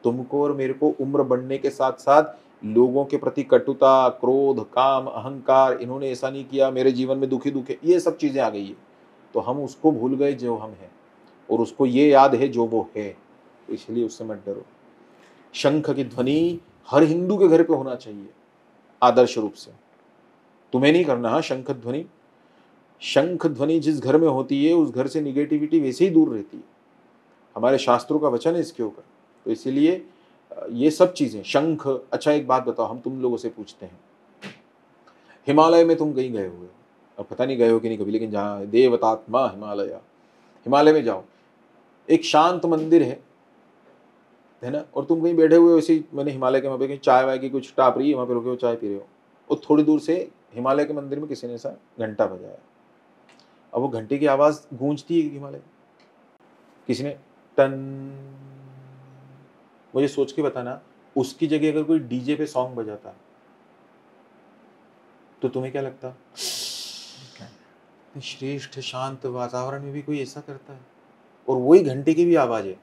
तुमको और मेरे को उम्र बढ़ने के साथ साथ लोगों के प्रति कटुता, क्रोध, काम, अहंकार, इन्होंने ऐसा नहीं किया मेरे जीवन में, दुखी दुखे ये सब चीज़ें आ गई है, तो हम उसको भूल गए जो हम हैं, और उसको ये याद है जो वो है। तो इसलिए उससे मत डरो। शंख की ध्वनि हर हिंदू के घर पे होना चाहिए आदर्श रूप से, तुम्हें नहीं करना है शंख ध्वनि। शंख ध्वनि जिस घर में होती है उस घर से निगेटिविटी वैसे ही दूर रहती है, हमारे शास्त्रों का वचन है इसके ऊपर। तो इसीलिए ये सब चीज़ें शंख। अच्छा एक बात बताओ, हम तुम लोगों से पूछते हैं, हिमालय में तुम कहीं गए हुए, अब पता नहीं गए हो कि नहीं कभी, लेकिन जहाँ देवतात्मा हिमालय, हिमालय में जाओ, एक शांत मंदिर है है ना, और तुम कहीं बैठे हुए वैसे, मैंने हिमालय के वहाँ पे कहीं चाय वाय की कुछ टाप रही है, वहाँ पे रुके हो, चाय पी रहे हो, और थोड़ी दूर से हिमालय के मंदिर में किसी ने ऐसा घंटा बजाया, अब वो घंटे की आवाज़ गूंजती है हिमालय, किसी ने टन, मुझे सोच के बताना, उसकी जगह अगर कोई डीजे पे सॉन्ग बजाता तो तुम्हें क्या लगता? श्रेष्ठ शांत वातावरण में भी कोई ऐसा करता है और वही घंटे की भी आवाज़ है,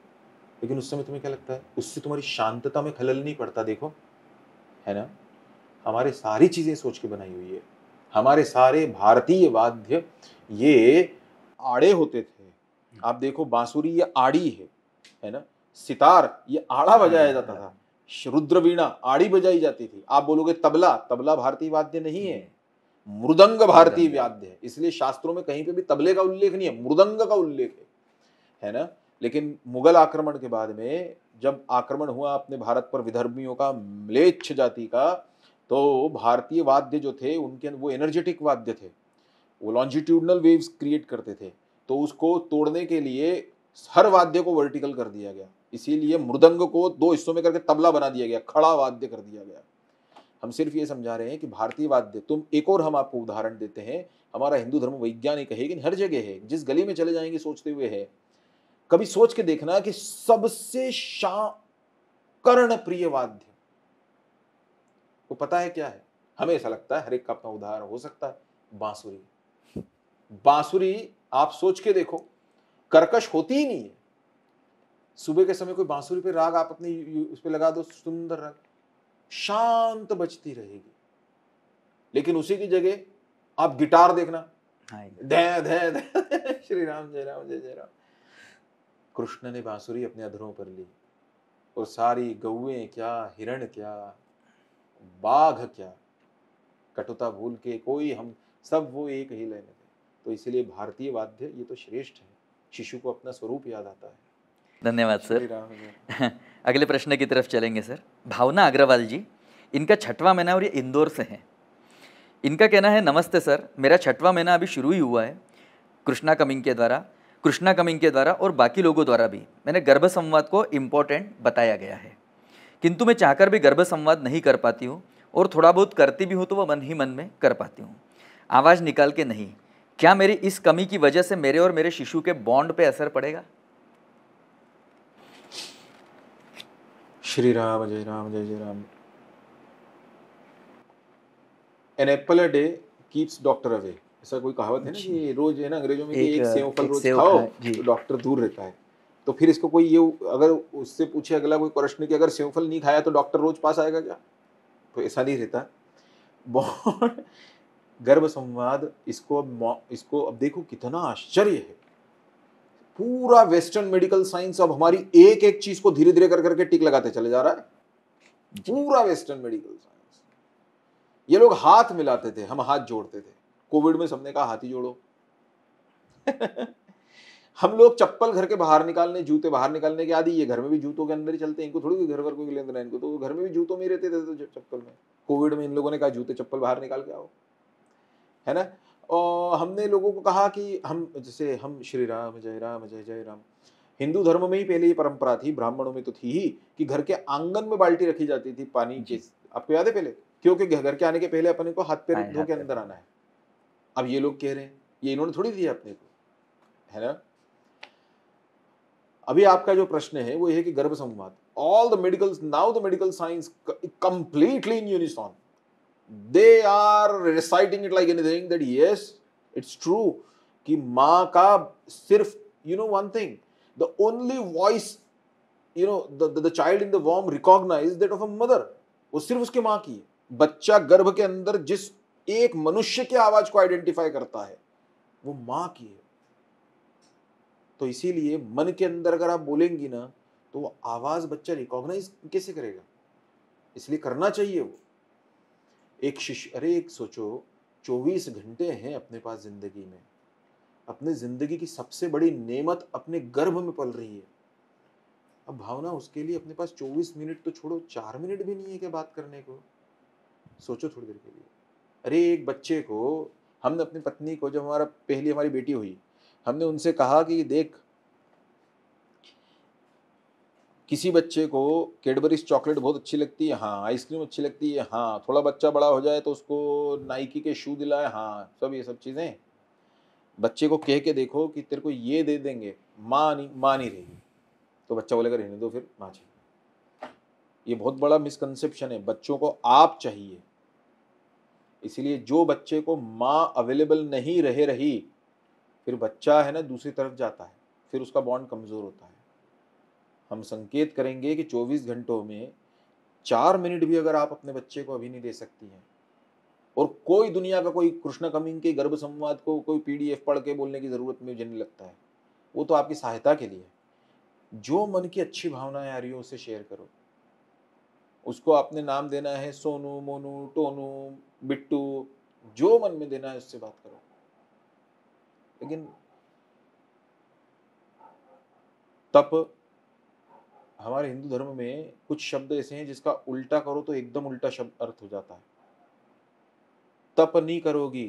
लेकिन उस समय तुम्हें क्या लगता है? उससे तुम्हारी शांतता में खलल नहीं पड़ता? देखो है ना, हमारे सारी चीज़ें सोच के बनाई हुई है। हमारे सारे भारतीय वाद्य ये आड़े होते थे, आप देखो बांसुरी ये आड़ी है, है ना, सितार ये आड़ा बजाया जाता था, रुद्रवीणा आड़ी बजाई जाती थी। आप बोलोगे तबला, तबला भारतीय वाद्य नहीं है, मृदंग भारतीय वाद्य है, इसलिए शास्त्रों में कहीं पे भी तबले का उल्लेख नहीं है, मृदंग का उल्लेख है, है ना। लेकिन मुगल आक्रमण के बाद में जब आक्रमण हुआ अपने भारत पर विदर्भियों का, म्लेच्छ जाति का, तो भारतीय वाद्य जो थे उनके वो एनर्जेटिक वाद्य थे, वो लॉन्जिट्यूडनल वेव्स क्रिएट करते थे, तो उसको तोड़ने के लिए हर वाद्य को वर्टिकल कर दिया गया, इसीलिए मृदंग को दो हिस्सों में करके तबला बना दिया गया, खड़ा वाद्य कर दिया गया। हम सिर्फ ये समझा रहे हैं कि भारतीय वाद्य तुम एक और हम आपको उदाहरण देते हैं, हमारा हिंदू धर्म वैज्ञानिक है कि हर जगह है, जिस गली में चले जाएंगे सोचते हुए है। कभी सोच के देखना कि सबसे शा कर्ण प्रिय वाद्य को पता है क्या है? हमें ऐसा लगता है हर एक का अपना उदाहरण हो सकता है, बांसुरी। बांसुरी आप सोच के देखो कर्कश होती ही नहीं है, सुबह के समय कोई बांसुरी पे राग आप अपने उस पर लगा दो, सुंदर राग शांत बजती रहेगी, लेकिन उसी की जगह आप गिटार देखना, धै धै धै श्री राम जय राम जय जय राम, कृष्ण ने बांसुरी अपने अधरों पर ली और सारी गौएं क्या, हिरण क्या, बाघ क्या, कटुता भूल के कोई, हम सब वो एक ही लय में थे। तो इसीलिए भारतीय वाद्य ये तो श्रेष्ठ है, शिशु को अपना स्वरूप याद आता है। धन्यवाद सर। अगले प्रश्न की तरफ चलेंगे सर। भावना अग्रवाल जी, इनका छठवां महीना और ये इंदौर से हैं। इनका कहना है, नमस्ते सर, मेरा छठवां महीना अभी शुरू ही हुआ है कृष्णा कमिंग के द्वारा कृष्णा कमिंग के द्वारा और बाकी लोगों द्वारा भी। मैंने गर्भ संवाद को इम्पोर्टेंट बताया गया है, किंतु मैं चाहकर भी गर्भ संवाद नहीं कर पाती हूँ, और थोड़ा बहुत करती भी हूँ तो वह मन ही मन में कर पाती हूँ, आवाज़ निकाल के नहीं। क्या मेरी इस कमी की वजह से मेरे और मेरे शिशु के बॉन्ड पे असर पड़ेगा? श्री राम जय राम जय जय Ram. An apple a day keeps doctor away, ऐसा कोई कहावत है ना कि रोज है ना अंग्रेजों में एक, एक सेव फल रोज खाओ तो डॉक्टर दूर रहता है। तो फिर इसको कोई ये अगर उससे पूछे अगला कोई प्रश्न कि अगर सेव फल नहीं खाया तो डॉक्टर रोज पास आएगा क्या? तो ऐसा नहीं रहता। बहुत गर्भ संवाद इसको अब इसको अब देखो कितना आश्चर्य है, पूरा वेस्टर्न मेडिकल साइंस अब हमारी एक एक चीज को धीरे धीरे कर करके टिक लगाते चले जा रहा है। पूरा वेस्टर्न मेडिकल साइंस, ये लोग हाथ मिलाते थे, हम हाथ जोड़ते थे, कोविड में सबने कहा हाथ ही जोड़ो। हम लोग चप्पल घर के बाहर निकालने, जूते बाहर निकालने के आदि, ये घर में भी जूतों के अंदर ही चलते हैं, इनको थोड़ी घर पर कोई लेना है, इनको तो घर में भी जूतों में ही रहते थे, तो चप्पल में। कोविड में इन लोगों ने कहा जूते चप्पल बाहर निकाल के आओ, है ना। और हमने लोगों को कहा कि हम जैसे हम श्री राम जय राम जय जय राम, हिंदू धर्म में ही पहले ये परंपरा थी, ब्राह्मणों में तो थी ही, कि घर के आंगन में बाल्टी रखी जाती थी पानी की, आपको याद है पहले, क्योंकि घर के आने के पहले अपने को हाथ पैर धो के अंदर आना है। अब ये लोग कह रहे हैं, ये इन्होंने थोड़ी दिया अपने को, है ना। अभी आपका जो प्रश्न है वो ये है कि गर्भ संवाद, all the medical now the medical science completely in unison, they are reciting it like anything that yes it's true कि माँ का सिर्फ you know one thing, the only voice you know the the, the child in the womb recognizes that of a mother, वो सिर्फ उसकी माँ की। बच्चा गर्भ के अंदर जिस एक मनुष्य की आवाज को आइडेंटिफाई करता है वो माँ की है। तो इसीलिए मन के अंदर अगर आप बोलेंगी ना तो वो आवाज बच्चा रिकॉग्नाइज कैसे करेगा, इसलिए करना चाहिए वो। एक शिशु, अरे एक सोचो, चौबीस घंटे हैं अपने पास जिंदगी में, अपने जिंदगी की सबसे बड़ी नेमत अपने गर्भ में पल रही है। अब भावना, उसके लिए अपने पास चौबीस मिनट तो छोड़ो, चार मिनट भी नहीं है क्या बात करने को? सोचो थोड़ी देर के लिए। अरे एक बच्चे को हमने, अपनी पत्नी को, जब हमारा पहली हमारी बेटी हुई, हमने उनसे कहा कि देख, किसी बच्चे को कैडबरीज चॉकलेट बहुत अच्छी लगती है, हाँ, आइसक्रीम अच्छी लगती है, हाँ, थोड़ा बच्चा बड़ा हो जाए तो उसको नाइकी के शू दिलाए, हाँ, सब ये सब चीज़ें। बच्चे को कह के देखो कि तेरे को ये दे देंगे, माँ नहीं, माँ नहीं रहेगी, तो बच्चा बोलेगा रहने दो, फिर माँ चाहिए। ये बहुत बड़ा मिसकनसेप्शन है, बच्चों को आप चाहिए। इसीलिए जो बच्चे को माँ अवेलेबल नहीं रहे रही, फिर बच्चा है ना दूसरी तरफ जाता है, फिर उसका बॉन्ड कमज़ोर होता है। हम संकेत करेंगे कि चौबीस घंटों में चार मिनट भी अगर आप अपने बच्चे को अभी नहीं दे सकती हैं, और कोई दुनिया का कोई कृष्णा कमिंग के गर्भ संवाद को कोई पीडीएफ पढ़ के बोलने की ज़रूरत मुझे नहीं लगता है, वो तो आपकी सहायता के लिए। जो मन की अच्छी भावनाएं आ रही हो उसे शेयर करो। उसको आपने नाम देना है सोनू, मोनू, टोनू, बिट्टू, जो मन में देना है उससे बात करो। लेकिन तप, हमारे हिंदू धर्म में कुछ शब्द ऐसे हैं जिसका उल्टा करो तो एकदम उल्टा शब्द अर्थ हो जाता है। तप नहीं करोगी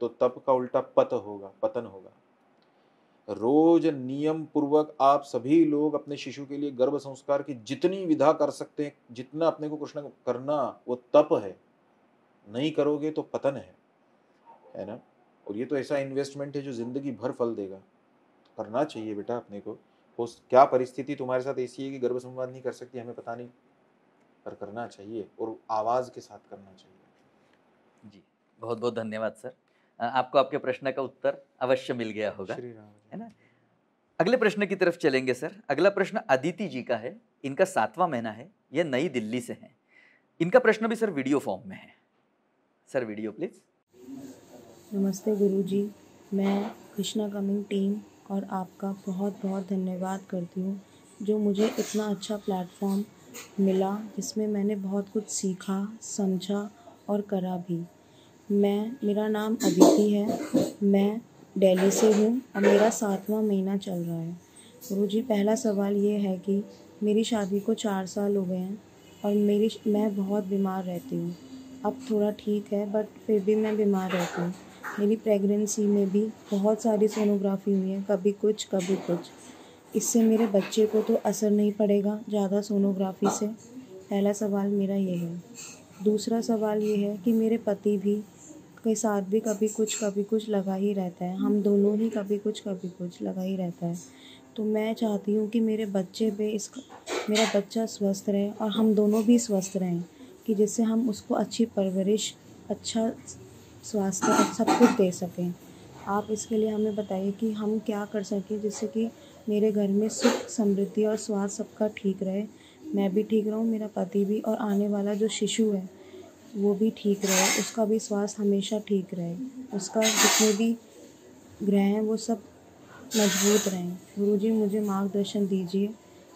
तो तप का उल्टा पत होगा, पतन होगा। रोज नियम पूर्वक आप सभी लोग अपने शिशु के लिए गर्भ संस्कार की जितनी विधा कर सकते हैं, जितना अपने को कृष्ण करना, वो तप है। नहीं करोगे तो पतन है, है ना। और ये तो ऐसा इन्वेस्टमेंट है जो जिंदगी भर फल देगा। तो करना चाहिए बेटा अपने को। क्या परिस्थिति तुम्हारे साथ ऐसी है कि गर्भ संवाद नहीं कर सकती, हमें पता नहीं, पर करना चाहिए, और आवाज के साथ करना चाहिए। जी, बहुत बहुत धन्यवाद सर। आपको आपके प्रश्न का उत्तर अवश्य मिल गया होगा, है ना। अगले प्रश्न की तरफ चलेंगे सर। अगला प्रश्न अदिति जी का है, इनका सातवां महीना है, यह नई दिल्ली से है। इनका प्रश्न भी सर वीडियो फॉर्म में है। Sir video please. नमस्ते गुरु जी, मैं कृष्णा कमिंग टीम और आपका बहुत बहुत धन्यवाद करती हूँ जो मुझे इतना अच्छा प्लेटफॉर्म मिला, जिसमें मैंने बहुत कुछ सीखा, समझा और करा भी। मैं मेरा नाम अदिति है, मैं दिल्ली से हूँ और मेरा सातवां महीना चल रहा है। गुरु जी, पहला सवाल ये है कि मेरी शादी को चार साल हो गए हैं और मेरी मैं बहुत बीमार रहती हूँ। अब थोड़ा ठीक है, बट फिर भी मैं बीमार रहती हूँ। मेरी प्रेगनेंसी में भी बहुत सारी सोनोग्राफी हुई है, कभी कुछ कभी कुछ। इससे मेरे बच्चे को तो असर नहीं पड़ेगा ज़्यादा सोनोग्राफी से, पहला सवाल मेरा ये है। दूसरा सवाल ये है कि मेरे पति भी के साथ भी कभी कुछ कभी कुछ लगा ही रहता है, हम दोनों ही कभी कुछ कभी कुछ लगा ही रहता है। तो मैं चाहती हूँ कि मेरे बच्चे पे इसका मेरा बच्चा स्वस्थ रहे और हम दोनों भी स्वस्थ रहें, कि जिससे हम उसको अच्छी परवरिश, अच्छा स्वास्थ्य और सब कुछ दे सकें। आप इसके लिए हमें बताइए कि हम क्या कर सकें जिससे कि मेरे घर में सुख, समृद्धि और स्वास्थ्य सबका ठीक रहे, मैं भी ठीक रहूँ, मेरा पति भी, और आने वाला जो शिशु है वो भी ठीक रहे, उसका भी स्वास्थ्य हमेशा ठीक रहे, उसका जितने भी ग्रह हैं वो सब मजबूत रहें। गुरुजी मुझे मार्गदर्शन दीजिए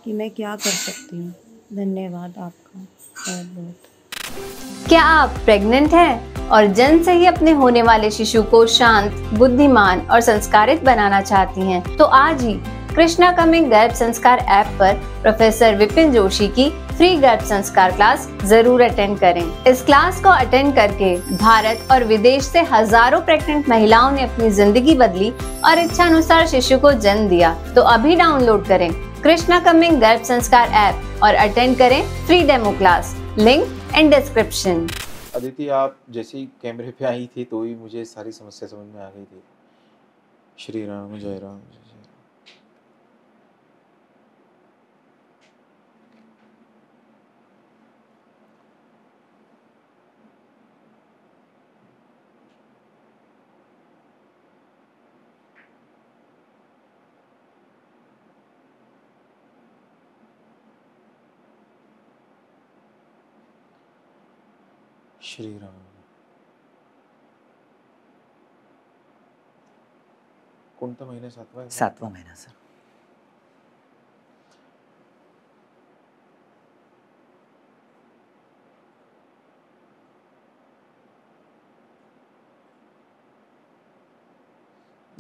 कि मैं क्या कर सकती हूँ। धन्यवाद आपका बहुत बहुत। क्या आप प्रेग्नेंट हैं और जन्म से ही अपने होने वाले शिशु को शांत, बुद्धिमान और संस्कारित बनाना चाहती हैं? तो आज ही कृष्णा कमिंग गर्भ संस्कार ऐप पर प्रोफेसर विपिन जोशी की फ्री गर्भ संस्कार क्लास जरूर अटेंड करें। इस क्लास को अटेंड करके भारत और विदेश से हजारों प्रेग्नेंट महिलाओं ने अपनी जिंदगी बदली और इच्छा अनुसार शिशु को जन्म दिया। तो अभी डाउनलोड करें कृष्णा कमिंग गर्भ संस्कार ऐप और अटेंड करें free demo class. Link in description. अदिति, आप जैसी कैमरे पे आई थी तो ही मुझे सारी समस्या समझ में आ गई थी। श्री राम जय राम। श्री राम। कोणता महिना? सातवा है। सातवा महिना सर।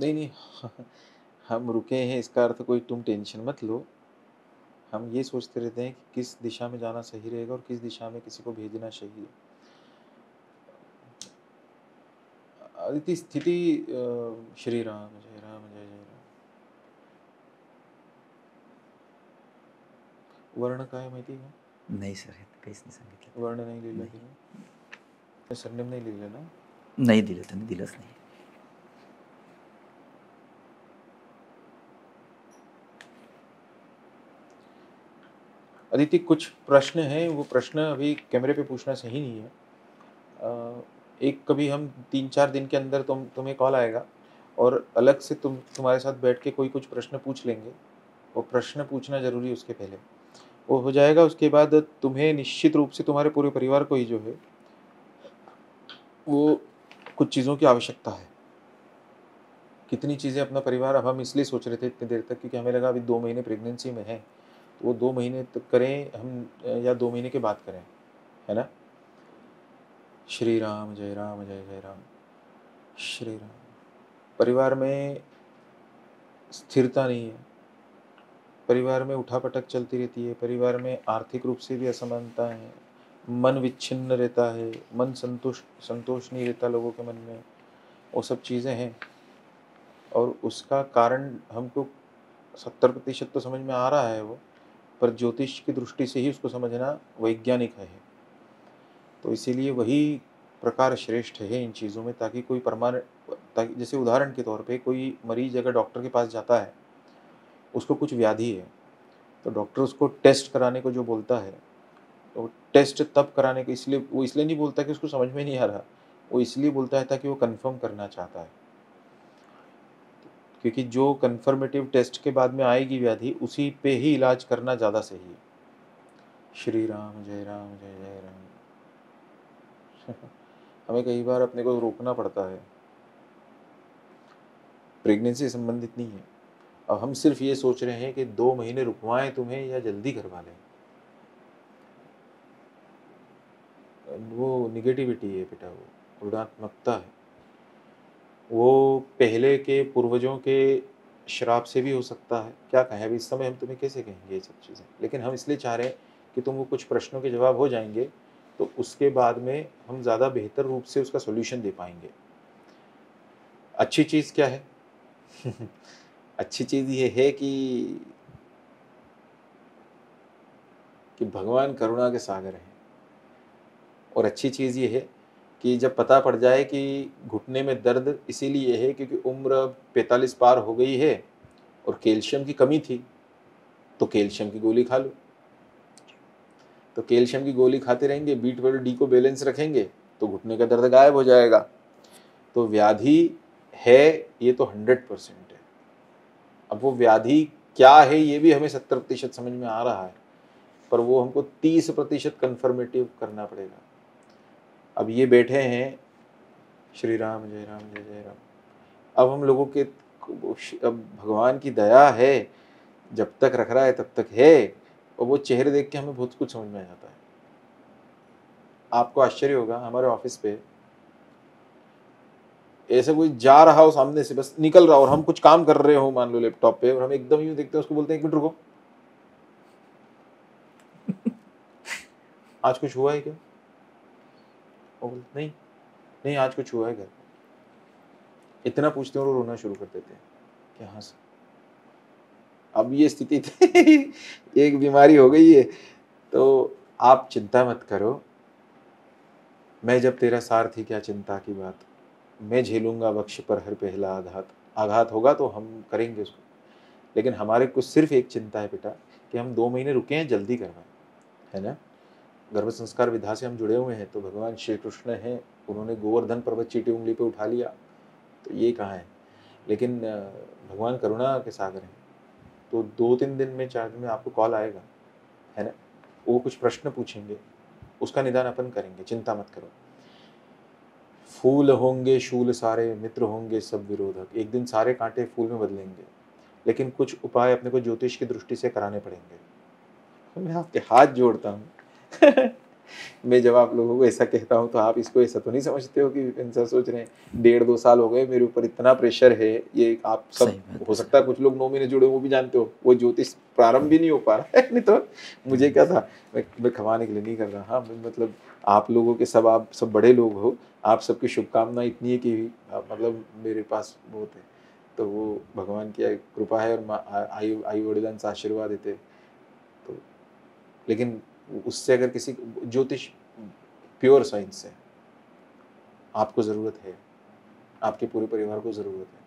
नहीं नहीं, हम रुके हैं इसका अर्थ कोई तुम टेंशन मत लो। हम ये सोचते रहते हैं कि किस दिशा में जाना सही रहेगा और किस दिशा में किसी को भेजना चाहिए। अदिति स्थिति श्री राम जय राम जय जय राम। वर्ण काय माहिती का? नाही सर, काहीच नाही सांगितलं। वर्ण नाही लिहिलं तिने, सरनेम नाही लिहिलं ना? नाही दिलं तिने, दिलंच नाही। अदिति कुछ प्रश्न हैं, वो प्रश्न अभी कैमरे पे पूछना सही नहीं है। आ, एक कभी हम तीन चार दिन के अंदर तुम तुम्हें कॉल आएगा और अलग से तुम तुम्हारे साथ बैठ के कोई कुछ प्रश्न पूछ लेंगे। वो प्रश्न पूछना जरूरी उसके पहले वो हो जाएगा। उसके बाद तुम्हें निश्चित रूप से तुम्हारे पूरे परिवार को ही जो है वो कुछ चीज़ों की आवश्यकता है। कितनी चीज़ें अपना परिवार, अब हम इसलिए सोच रहे थे इतनी देर तक क्योंकि हमें लगा अभी दो महीने प्रेगनेंसी में है तो वो दो महीने तक करें हम या दो महीने के बाद करें, है ना? श्री राम जय राम जय जय राम। श्री राम। परिवार में स्थिरता नहीं है, परिवार में उठापटक चलती रहती है, परिवार में आर्थिक रूप से भी असमानता है, मन विच्छिन्न रहता है, मन संतोष संतोष नहीं रहता लोगों के मन में। वो सब चीज़ें हैं और उसका कारण हमको सत्तर प्रतिशत तो समझ में आ रहा है वो, पर ज्योतिष की दृष्टि से ही उसको समझना वैज्ञानिक है। तो इसीलिए वही प्रकार श्रेष्ठ है इन चीज़ों में, ताकि कोई परमानेंट, ताकि जैसे उदाहरण के तौर पे कोई मरीज अगर डॉक्टर के पास जाता है, उसको कुछ व्याधि है तो डॉक्टर उसको टेस्ट कराने को जो बोलता है तो टेस्ट तब कराने को, इसलिए वो इसलिए नहीं बोलता कि उसको समझ में नहीं आ रहा, वो इसलिए बोलता है ताकि वो कन्फर्म करना चाहता है। क्योंकि जो कन्फर्मेटिव टेस्ट के बाद में आएगी व्याधि, उसी पर ही इलाज करना ज़्यादा सही है। श्री राम जय राम जय जय राम। हमें कई बार अपने को रोकना पड़ता है, प्रेगनेंसी संबंधित नहीं है। अब हम सिर्फ ये सोच रहे हैं कि दो महीने रुकवाएं तुम्हें या जल्दी करवा लें। वो निगेटिविटी है बेटा, वो ऋणात्मकता है। वो पहले के पूर्वजों के श्राप से भी हो सकता है। क्या कहें अभी इस समय हम तुम्हें, कैसे कहेंगे ये सब चीज़ें? लेकिन हम इसलिए चाह रहे हैं कि तुम वो कुछ प्रश्नों के जवाब हो जाएंगे तो उसके बाद में हम ज़्यादा बेहतर रूप से उसका सॉल्यूशन दे पाएंगे। अच्छी चीज़ क्या है? अच्छी चीज़ ये है कि कि भगवान करुणा के सागर हैं। और अच्छी चीज़ ये है कि जब पता पड़ जाए कि घुटने में दर्द इसीलिए है क्योंकि उम्र पैंतालीस पार हो गई है और कैल्शियम की कमी थी, तो कैल्शियम की गोली खा लो। तो कैल्शियम की गोली खाते रहेंगे, बी ट्वेल्व डी को बैलेंस रखेंगे तो घुटने का दर्द गायब हो जाएगा। तो व्याधि है ये तो हंड्रेड परसेंट है। अब वो व्याधि क्या है ये भी हमें सत्तर प्रतिशत समझ में आ रहा है, पर वो हमको तीस प्रतिशत कन्फर्मेटिव करना पड़ेगा। अब ये बैठे हैं श्री राम जय राम जय जय राम। अब हम लोगों के अब भगवान की दया है, जब तक रख रहा है तब तक है। और वो चेहरे देख के हमें बहुत कुछ समझ में आ जाता है। आपको आश्चर्य होगा, हमारे ऑफिस पे ऐसे कोई जा रहा हो सामने से, बस निकल रहा हो और हम कुछ काम कर रहे हो मान लो लैपटॉप पे, और हम एकदम यूं देखते हैं उसको, बोलते हैं एक मिनट रुको, आज कुछ हुआ है क्या? वो बोलते नहीं नहीं आज कुछ हुआ है घर। इतना पूछते हैं और रोना शुरू कर देते हैं कि हाँ सर। अब ये स्थिति थी, एक बीमारी हो गई है। तो आप चिंता मत करो, मैं जब तेरा सारथी क्या चिंता की बात, मैं झेलूंगा वक्ष पर हर पहला आघात। आघात होगा तो हम करेंगे उसको, लेकिन हमारे को सिर्फ एक चिंता है बेटा कि हम दो महीने रुके हैं, जल्दी करवाएं, है ना। गर्भ संस्कार विधा से हम जुड़े हुए हैं, तो भगवान श्री कृष्ण हैं, उन्होंने गोवर्धन पर्वत चीटी उंगली पे उठा लिया, तो ये कहाँ है। लेकिन भगवान करुणा के सागर हैं, तो दो तीन दिन में चार दिन में आपको कॉल आएगा, है ना। वो कुछ प्रश्न पूछेंगे, उसका निदान अपन करेंगे, चिंता मत करो। फूल होंगे शूल सारे, मित्र होंगे सब विरोधक। एक दिन सारे कांटे फूल में बदलेंगे, लेकिन कुछ उपाय अपने को ज्योतिष की दृष्टि से कराने पड़ेंगे। तो मैं आपके हाथ जोड़ता हूँ। मैं जब आप लोगों को ऐसा कहता हूँ तो आप इसको ऐसा तो नहीं समझते हो कि विपिन सर सोच रहे हैं डेढ़ दो साल हो गए मेरे ऊपर इतना प्रेशर है। ये आप सब हो सकता है कुछ लोग नौ महीने जुड़े वो भी जानते हो, वो ज्योतिष प्रारंभ भी नहीं हो पा रहा है। नहीं तो मुझे क्या था, मैं मैं खवाने के लिए नहीं कर रहा। हाँ मतलब आप लोगों के सब, आप सब बड़े लोग हो, आप सबकी शुभकामना इतनी है कि मतलब मेरे पास बहुत है, तो वो भगवान की कृपा है और आयु आयु वडिलान से आशीर्वाद देते। तो लेकिन उससे अगर किसी, ज्योतिष प्योर साइंस है, आपको ज़रूरत है, आपके पूरे परिवार को ज़रूरत है।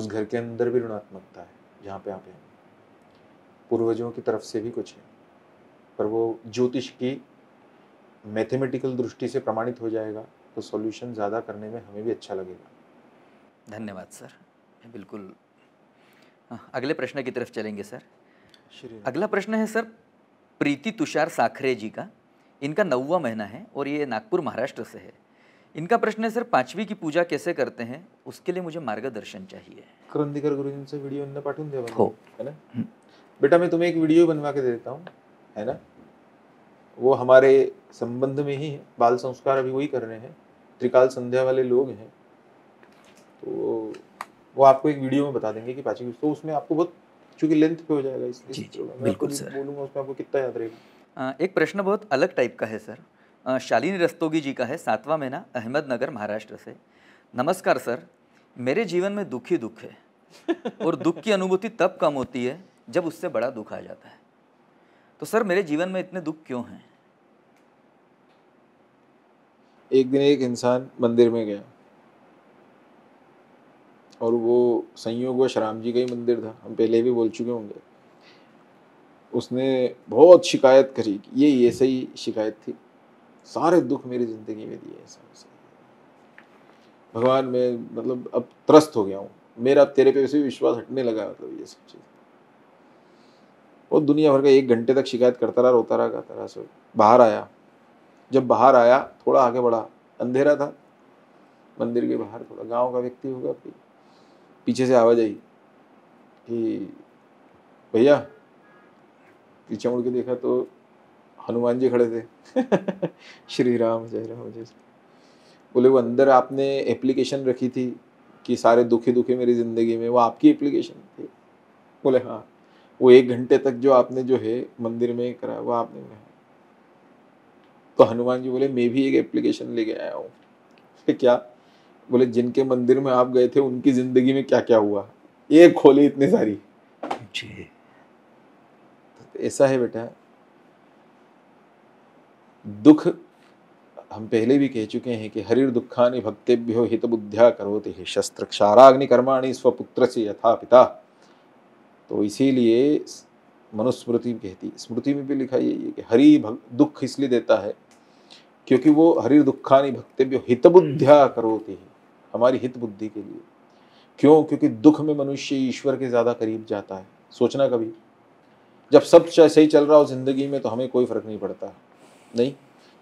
उस घर के अंदर भी ऋणात्मकता है जहाँ पे आप हैं, पूर्वजों की तरफ से भी कुछ है, पर वो ज्योतिष की मैथमेटिकल दृष्टि से प्रमाणित हो जाएगा तो सॉल्यूशन ज़्यादा करने में हमें भी अच्छा लगेगा। धन्यवाद सर, बिल्कुल। अगले प्रश्न की तरफ चलेंगे सर। अगला प्रश्न है सर प्रीति तुषार साखरे जी का, इनका नौवा महीना है और ये नागपुर महाराष्ट्र से है। इनका प्रश्न है सर पांचवी की पूजा कैसे करते हैं, उसके लिए मुझे मार्गदर्शन चाहिए। करंदीकर गुरुजींचा वीडियो इनने पाठवून द्या हो, है ना बेटा। मैं तुम्हें एक वीडियो बनवा के दे देता हूँ, है ना। वो हमारे संबंध में ही है, बाल संस्कार अभी वही कर रहे हैं, त्रिकाल संध्या वाले लोग हैं, तो वो आपको एक वीडियो में बता देंगे कि पांचवी, तो उसमें आपको बहुत क्योंकि लेंथ पे हो जाएगा इसलिए बिल्कुल सर बोलूंगा, उसमें आपको कितना याद रहेगा। एक प्रश्न बहुत अलग टाइप का है सर, शालिनी रस्तोगी जी का है, सातवां महीना, अहमदनगर महाराष्ट्र से। नमस्कार सर, मेरे जीवन में दुख ही दुख है और दुख की अनुभूति तब कम होती है जब उससे बड़ा दुख आ जाता है, तो सर मेरे जीवन में इतने दुख क्यों हैं? एक दिन एक इंसान मंदिर में गया और वो संयोग व श्राम जी का ही मंदिर था, हम पहले भी बोल चुके होंगे। उसने बहुत शिकायत करी कि ये ऐसे ही शिकायत थी, सारे दुख मेरी ज़िंदगी में दिए ऐसा, भगवान मैं मतलब अब त्रस्त हो गया हूँ, मेरा तेरे पे वैसे विश्वास हटने लगा, मतलब ये सब चीज़। वो दुनिया भर का एक घंटे तक शिकायत करता रहा, रोता रहा, गाता रहा सब। बाहर आया, जब बाहर आया थोड़ा आगे बढ़ा, अंधेरा था मंदिर के बाहर, थोड़ा गाँव का व्यक्ति होगा, पीछे से आवाज आई कि भैया, पीछे मुड़ के देखा तो हनुमान जी खड़े थे। श्री राम जय राम जय। बोले वो अंदर आपने एप्लीकेशन रखी थी कि सारे दुखी दुखी मेरी ज़िंदगी में, वो आपकी एप्लीकेशन थी? बोले हाँ। वो एक घंटे तक जो आपने जो है मंदिर में कराया वो आपने कहा। तो हनुमान जी बोले मैं भी एक एप्लीकेशन लेके आया हूँ। क्या? बोले जिनके मंदिर में आप गए थे उनकी जिंदगी में क्या क्या हुआ, ये खोली इतनी सारी। ऐसा है बेटा, दुख हम पहले भी कह चुके हैं कि हरिर दुखानि भक्तेभ्यो हित बुद्ध्या करोति हि शस्त्रक्षाराग्नि कर्माणि स्वपुत्रस्य यथा पिता। तो इसीलिए मनुस्मृति कहती, स्मृति में भी लिखा है ये कि हरि भक्त दुख इसलिए देता है क्योंकि वो हरिर दुखानि भक्तेभ्यो हित बुद्ध्या करोति, हमारी हित बुद्धि के लिए। क्यों? क्योंकि दुख में मनुष्य ईश्वर के ज़्यादा करीब जाता है। सोचना कभी, जब सब सही चल रहा हो जिंदगी में तो हमें कोई फर्क नहीं पड़ता, नहीं,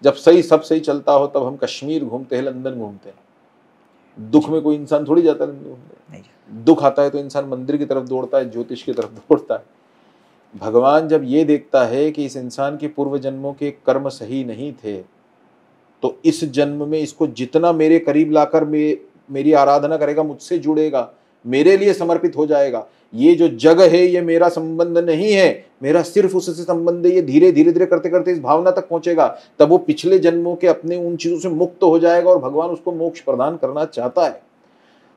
जब सही सब सही चलता हो तब हम कश्मीर घूमते हैं, लंदन घूमते हैं। दुख में कोई इंसान थोड़ी जाता है लंदन घूमने। दुख आता है तो इंसान मंदिर की तरफ दौड़ता है, ज्योतिष की तरफ दौड़ता है। भगवान जब ये देखता है कि इस इंसान के पूर्व जन्मों के कर्म सही नहीं थे, तो इस जन्म में इसको जितना मेरे करीब लाकर मे, मेरी आराधना करेगा, मुझसे जुड़ेगा, मेरे लिए समर्पित हो जाएगा, ये जो जग है ये मेरा संबंध नहीं है, मेरा सिर्फ उससे संबंध है, ये धीरे धीरे धीरे करते करते इस भावना तक पहुंचेगा, तब वो पिछले जन्मों के अपने उन चीज़ों से मुक्त हो जाएगा और भगवान उसको मोक्ष प्रदान करना चाहता है।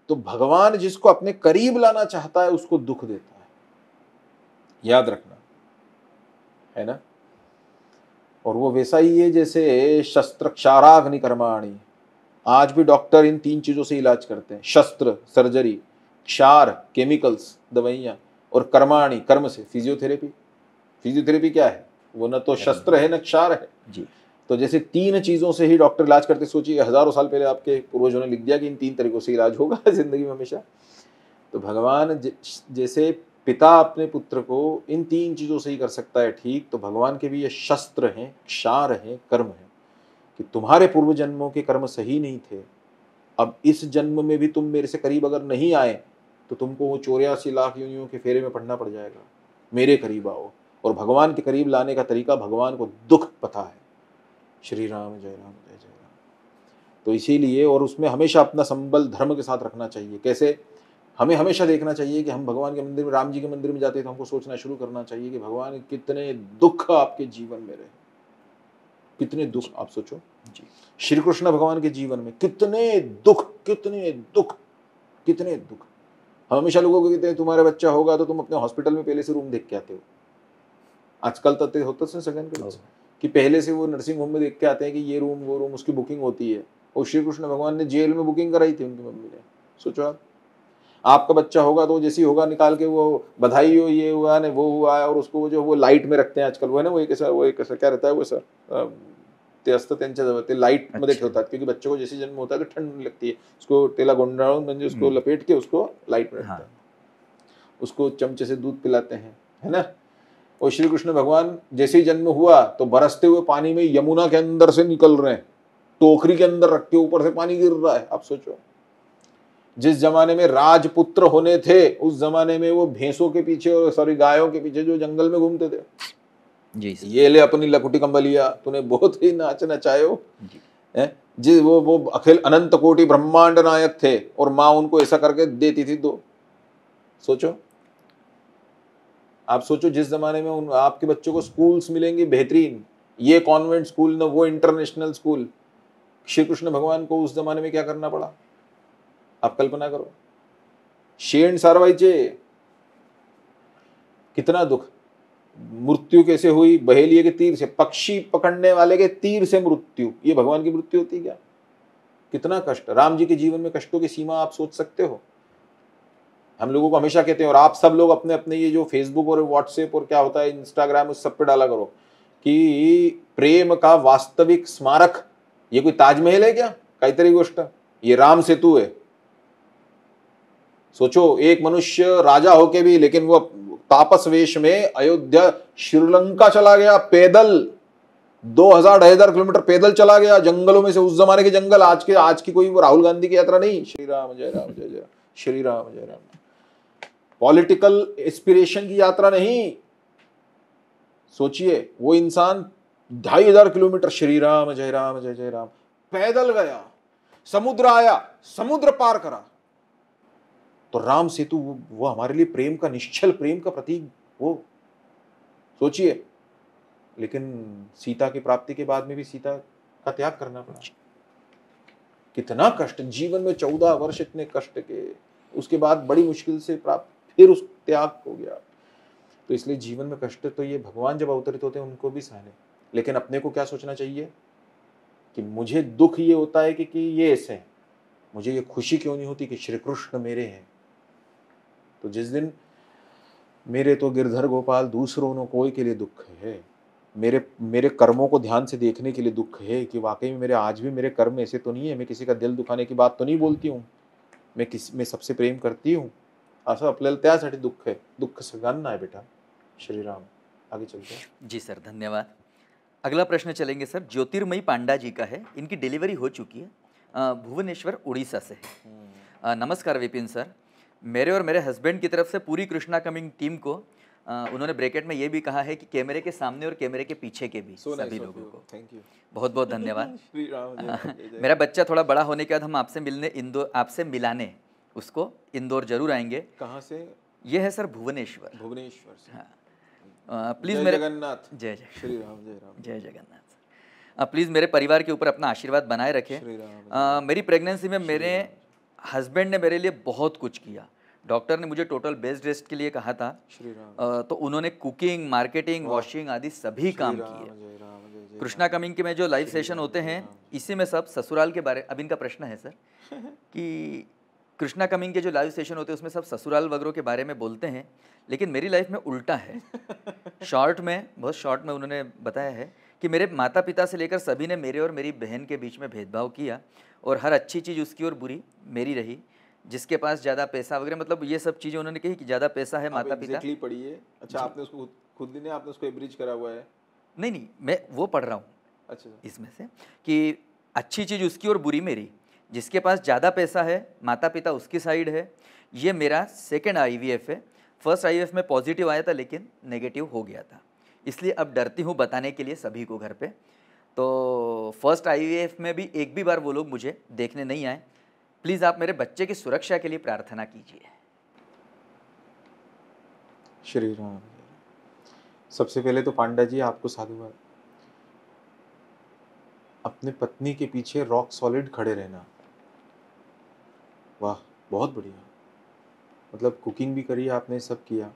तो भगवान जिसको अपने करीब लाना चाहता है उसको दुख देता है, याद रखना, है ना। और वो वैसा ही है जैसे शस्त्र क्षाराग्नि कर्माणी। आज भी डॉक्टर इन तीन चीज़ों से इलाज करते हैं, शस्त्र सर्जरी, क्षार केमिकल्स दवाइयाँ, और कर्माणी कर्म से फिजियोथेरेपी। फिजियोथेरेपी क्या है? वो न तो शस्त्र है न क्षार है जी। तो जैसे तीन चीज़ों से ही डॉक्टर इलाज करते। सोचिए हज़ारों साल पहले आपके पूर्वजों ने लिख दिया कि इन तीन तरीक़ों से इलाज होगा ज़िंदगी में हमेशा। तो भगवान जैसे पिता अपने पुत्र को इन तीन चीज़ों से ही कर सकता है ठीक, तो भगवान के भी ये शस्त्र हैं, क्षार हैं, कर्म हैं कि तुम्हारे पूर्व जन्मों के कर्म सही नहीं थे, अब इस जन्म में भी तुम मेरे से करीब अगर नहीं आए तो तुमको वो चौरासी लाख योनियों के फेरे में पड़ना पड़ जाएगा, मेरे करीब आओ। और भगवान के करीब लाने का तरीका भगवान को दुख पता है। श्री राम जय राम जय जय राम। तो इसीलिए, और उसमें हमेशा अपना संबल धर्म के साथ रखना चाहिए। कैसे? हमें हमेशा देखना चाहिए कि हम भगवान के मंदिर में, राम जी के मंदिर में जाते हैं तो हमको सोचना शुरू करना चाहिए कि भगवान कितने दुख आपके जीवन में रहे, कितने दुख आप सोचो जी। श्री कृष्ण भगवान के जीवन में कितने दुख, कितने दुख, कितने दुख। हम हमेशा लोगों को कहते हैं तुम्हारा बच्चा होगा तो तुम अपने हॉस्पिटल में पहले से रूम देख के आते हो। आजकल तो होता है सगन के कि पहले से वो नर्सिंग होम में देख के आते हैं कि ये रूम वो रूम, उसकी बुकिंग होती है। और श्री कृष्ण भगवान ने जेल में बुकिंग कराई थी उनकी मम्मी ने। सोचो आप, आपका बच्चा होगा तो जैसे ही होगा निकाल के वो बधाई हो, ये हुआ ने वो हुआ, और उसको वो जो वो लाइट में रखते हैं आजकल, वो है ना, वो एक ऐसा वो एक ऐसा क्या रहता है वो सर ते असतं त्यांच्या जवळ ते लाइट में देखे होता है क्योंकि बच्चों को जैसे जन्म होता है तो ठंड लगती है, उसको तेला गोंडाळून म्हणजे उसको लपेट के उसको लाइट में रखते हैं, उसको चमचे से दूध पिलाते हैं, है ना। और श्री कृष्ण भगवान जैसे ही जन्म हुआ तो बरसते हुए पानी में यमुना के अंदर से निकल रहे हैं, टोकरी के अंदर रख के ऊपर से पानी गिर रहा है। आप सोचो, जिस जमाने में राजपुत्र होने थे उस जमाने में वो भैंसों के पीछे और सॉरी गायों के पीछे जो जंगल में घूमते थे जी। ये ले अपनी लखुटी कंबलिया, तूने बहुत ही नाच नचायो जी। जी वो वो अखिल अनंत कोटि ब्रह्मांड नायक थे और माँ उनको ऐसा करके देती थी। दो सोचो, आप सोचो जिस जमाने में उन आपके बच्चों को स्कूल्स मिलेंगे बेहतरीन, ये कॉन्वेंट स्कूल न वो इंटरनेशनल स्कूल। श्री कृष्ण भगवान को उस जमाने में क्या करना पड़ा आप कल्पना करो। शेण सारवाईचे कितना दुख, मृत्यु कैसे हुई? बहेलिए के तीर से, पक्षी पकड़ने वाले के तीर से मृत्यु। ये भगवान की मृत्यु होती क्या? कितना कष्ट। राम जी के जीवन में कष्टों की सीमा आप सोच सकते हो। हम लोगों को हमेशा कहते हैं, और आप सब लोग अपने अपने ये जो फेसबुक और व्हाट्सएप और क्या होता है इंस्टाग्राम उस सब पे डाला करो कि प्रेम का वास्तविक स्मारक ये कोई ताजमहल है क्या? काहीतरी गोष्ट, ये राम सेतु है। सोचो, एक मनुष्य राजा होके भी, लेकिन वो तापस वेश में अयोध्या श्रीलंका चला गया पैदल, दो हजार ढाई हजार किलोमीटर पैदल चला गया जंगलों में से। उस जमाने के जंगल, आज के आज की कोई वो राहुल गांधी की यात्रा नहीं। श्री राम जय राम जय जय, श्री राम जय राम। पॉलिटिकल एस्पिरेशन की यात्रा नहीं। सोचिए, वो इंसान ढाई हजार किलोमीटर श्री राम जय राम जय जय राम पैदल गया, समुद्र आया, समुद्र पार करा। तो राम सेतु वो हमारे लिए प्रेम का, निश्चल प्रेम का प्रतीक वो। सोचिए, लेकिन सीता की प्राप्ति के बाद में भी सीता का त्याग करना पड़ा। कितना कष्ट जीवन में, चौदह वर्ष इतने कष्ट के, उसके बाद बड़ी मुश्किल से प्राप्त, फिर उस त्याग हो गया। तो इसलिए जीवन में कष्ट तो ये भगवान जब अवतरित होते हैं उनको भी सहने। लेकिन अपने को क्या सोचना चाहिए कि मुझे दुख ये होता है कि, कि ये ऐसे हैं, मुझे ये खुशी क्यों नहीं होती कि श्री कृष्ण मेरे हैं। तो जिस दिन मेरे तो गिरधर गोपाल दूसरों नो कोई के लिए दुख है, मेरे मेरे कर्मों को ध्यान से देखने के लिए दुख है कि वाकई में मेरे आज भी मेरे कर्म ऐसे तो नहीं है, मैं किसी का दिल दुखाने की बात तो नहीं बोलती हूँ, मैं किस मैं सबसे प्रेम करती हूँ, असं आपल्याला त्यासाठी दुःख है, दुःख सगळ्यांना आहे बेटा। श्री राम। आगे चलते हैं जी सर, धन्यवाद। अगला प्रश्न चलेंगे सर, ज्योतिर्मयी पांडा जी का है, इनकी डिलीवरी हो चुकी है, भुवनेश्वर उड़ीसा से है। नमस्कार विपिन सर, मेरे और मेरे हस्बैंड की तरफ से पूरी कृष्णा कमिंग टीम को, उन्होंने ब्रैकेट में ये भी कहा है कि कैमरे के सामने और कैमरे के पीछे के भी so सभी nice लोगों को थैंक यू, बहुत बहुत धन्यवाद। मेरा बच्चा थोड़ा बड़ा होने के बाद हम आपसे मिलने इंदौर, आपसे मिलाने उसको इंदौर जरूर आएंगे। कहाँ से? ये है सर भुवनेश्वर। भुवनेश्वर से। हाँ प्लीज़ मेरे जगन्नाथ, जय जय श्री राम, जय राम, जय जगन्नाथ। प्लीज़ मेरे परिवार के ऊपर अपना आशीर्वाद बनाए रखें। uh, मेरी प्रेगनेंसी में मेरे हस्बैंड ने मेरे लिए बहुत कुछ किया। डॉक्टर ने मुझे टोटल बेस्ट रेस्ट के लिए कहा था, uh, तो उन्होंने कुकिंग, मार्केटिंग, वॉशिंग आदि सभी काम किए। कृष्णा कमिंग के में जो लाइव सेशन होते हैं इसी में सब ससुराल के बारे, अब इनका प्रश्न है सर कि कृष्णा कमिंग के जो लाइव सेशन होते हैं उसमें सब ससुराल वगैरह के बारे में बोलते हैं, लेकिन मेरी लाइफ में उल्टा है। शॉर्ट में, बहुत शॉर्ट में उन्होंने बताया है कि मेरे माता पिता से लेकर सभी ने मेरे और मेरी बहन के बीच में भेदभाव किया और हर अच्छी चीज़ उसकी और बुरी मेरी रही। जिसके पास ज़्यादा पैसा वगैरह, मतलब ये सब चीज़ें उन्होंने कही कि ज़्यादा पैसा है माता पिता। पढ़िए। अच्छा, आपने उसको खुद ने आपने उसको एवरेज करा हुआ है? नहीं नहीं, मैं वो पढ़ रहा हूँ। अच्छा, इसमें से कि अच्छी चीज़ उसकी और बुरी मेरी, जिसके पास ज़्यादा पैसा है माता पिता उसकी साइड है। ये मेरा सेकेंड आईवीएफ है, फर्स्ट आईवीएफ में पॉजिटिव आया था लेकिन नेगेटिव हो गया था, इसलिए अब डरती हूँ बताने के लिए सभी को घर पे। तो फर्स्ट आईवीएफ में भी एक भी बार वो लोग मुझे देखने नहीं आए। प्लीज़ आप मेरे बच्चे की सुरक्षा के लिए प्रार्थना कीजिए। श्री राम। सबसे पहले तो पांडा जी आपको साधुवाद, अपने पत्नी के पीछे रॉक सॉलिड खड़े रहना, वाह बहुत बढ़िया। मतलब कुकिंग भी करी आपने, सब किया।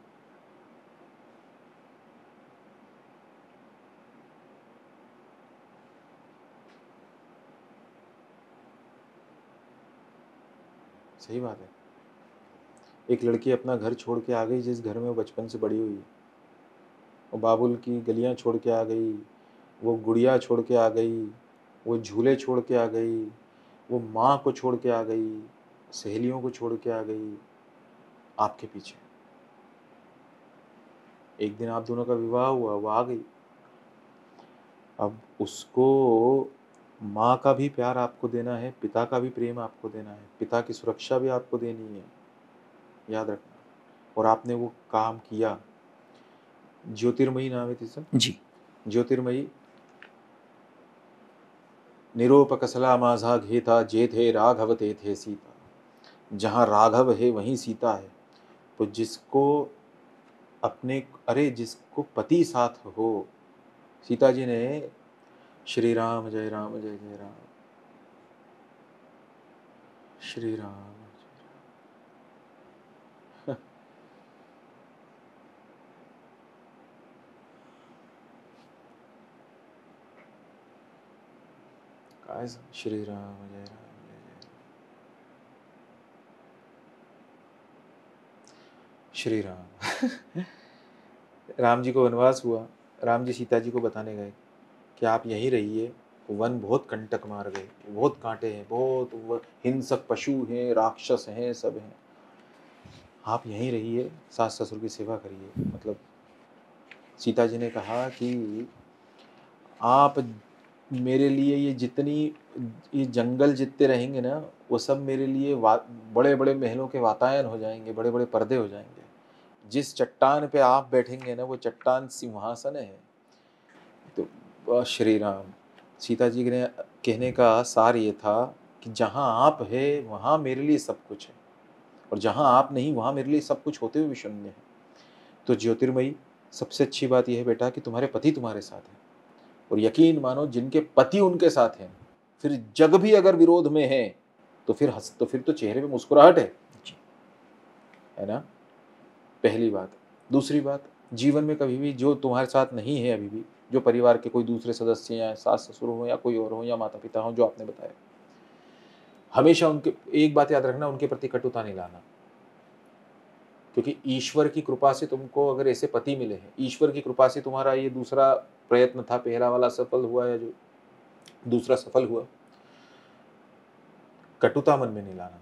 सही बात है, एक लड़की अपना घर छोड़ के आ गई जिस घर में वो बचपन से बड़ी हुई है, वो बाबुल की गलियां छोड़ के आ गई, वो गुड़िया छोड़ के आ गई, वो झूले छोड़ के आ गई, वो माँ को छोड़ के आ गई, सहेलियों को छोड़ के आ गई आपके पीछे। एक दिन आप दोनों का विवाह हुआ, वो आ गई, अब उसको माँ का भी प्यार आपको देना है, पिता का भी प्रेम आपको देना है, पिता की सुरक्षा भी आपको देनी है, याद रखना। और आपने वो काम किया। ज्योतिर्मयी नाम है तीसरा जी, ज्योतिर्मयी। निरोपकसला माझा घेता, जे थे राघव ते थे सीता। जहाँ राघव है वहीं सीता है। तो जिसको अपने, अरे जिसको पति साथ हो, सीता जी ने श्री राम जय राम जय जय राम, श्री राम जय राम। गाइस, श्री राम जय राम। श्री राम। राम जी को वनवास हुआ, राम जी सीता जी को बताने गए कि आप यहीं रहिए, वन बहुत कंटक मार गए, बहुत कांटे हैं, बहुत हिंसक पशु हैं, राक्षस हैं, सब हैं, आप यहीं रहिए, सास ससुर की सेवा करिए। मतलब सीता जी ने कहा कि आप मेरे लिए ये जितनी ये जंगल जितते रहेंगे ना, वो सब मेरे लिए बड़े बड़े महलों के वातायन हो जाएंगे, बड़े बड़े पर्दे हो जाएंगे। जिस चट्टान पे आप बैठेंगे ना, वो चट्टान सिंहासन है। तो श्री राम। सीता जी ने कहने का सार ये था कि जहाँ आप है वहाँ मेरे लिए सब कुछ है, और जहाँ आप नहीं वहाँ मेरे लिए सब कुछ होते हुए भी शून्य है। तो ज्योतिर्मयी, सबसे अच्छी बात यह है बेटा कि तुम्हारे पति तुम्हारे साथ हैं, और यकीन मानो जिनके पति उनके साथ हैं, फिर जग भी अगर विरोध में है तो फिर हंस तो फिर तो चेहरे पे मुस्कुराहट है, है ना। पहली बात। दूसरी बात, जीवन में कभी भी जो तुम्हारे साथ नहीं है अभी भी, जो परिवार के कोई दूसरे सदस्य या सास ससुर हों या कोई और हों या माता पिता हों, जो आपने बताया, हमेशा उनके एक बात याद रखना, उनके प्रति कटुता नहीं लाना। क्योंकि ईश्वर की कृपा से तुमको अगर ऐसे पति मिले हैं, ईश्वर की कृपा से तुम्हारा ये दूसरा प्रयत्न था, पहला वाला सफल हुआ या जो दूसरा सफल हुआ, कटुता मन में नहीं लाना।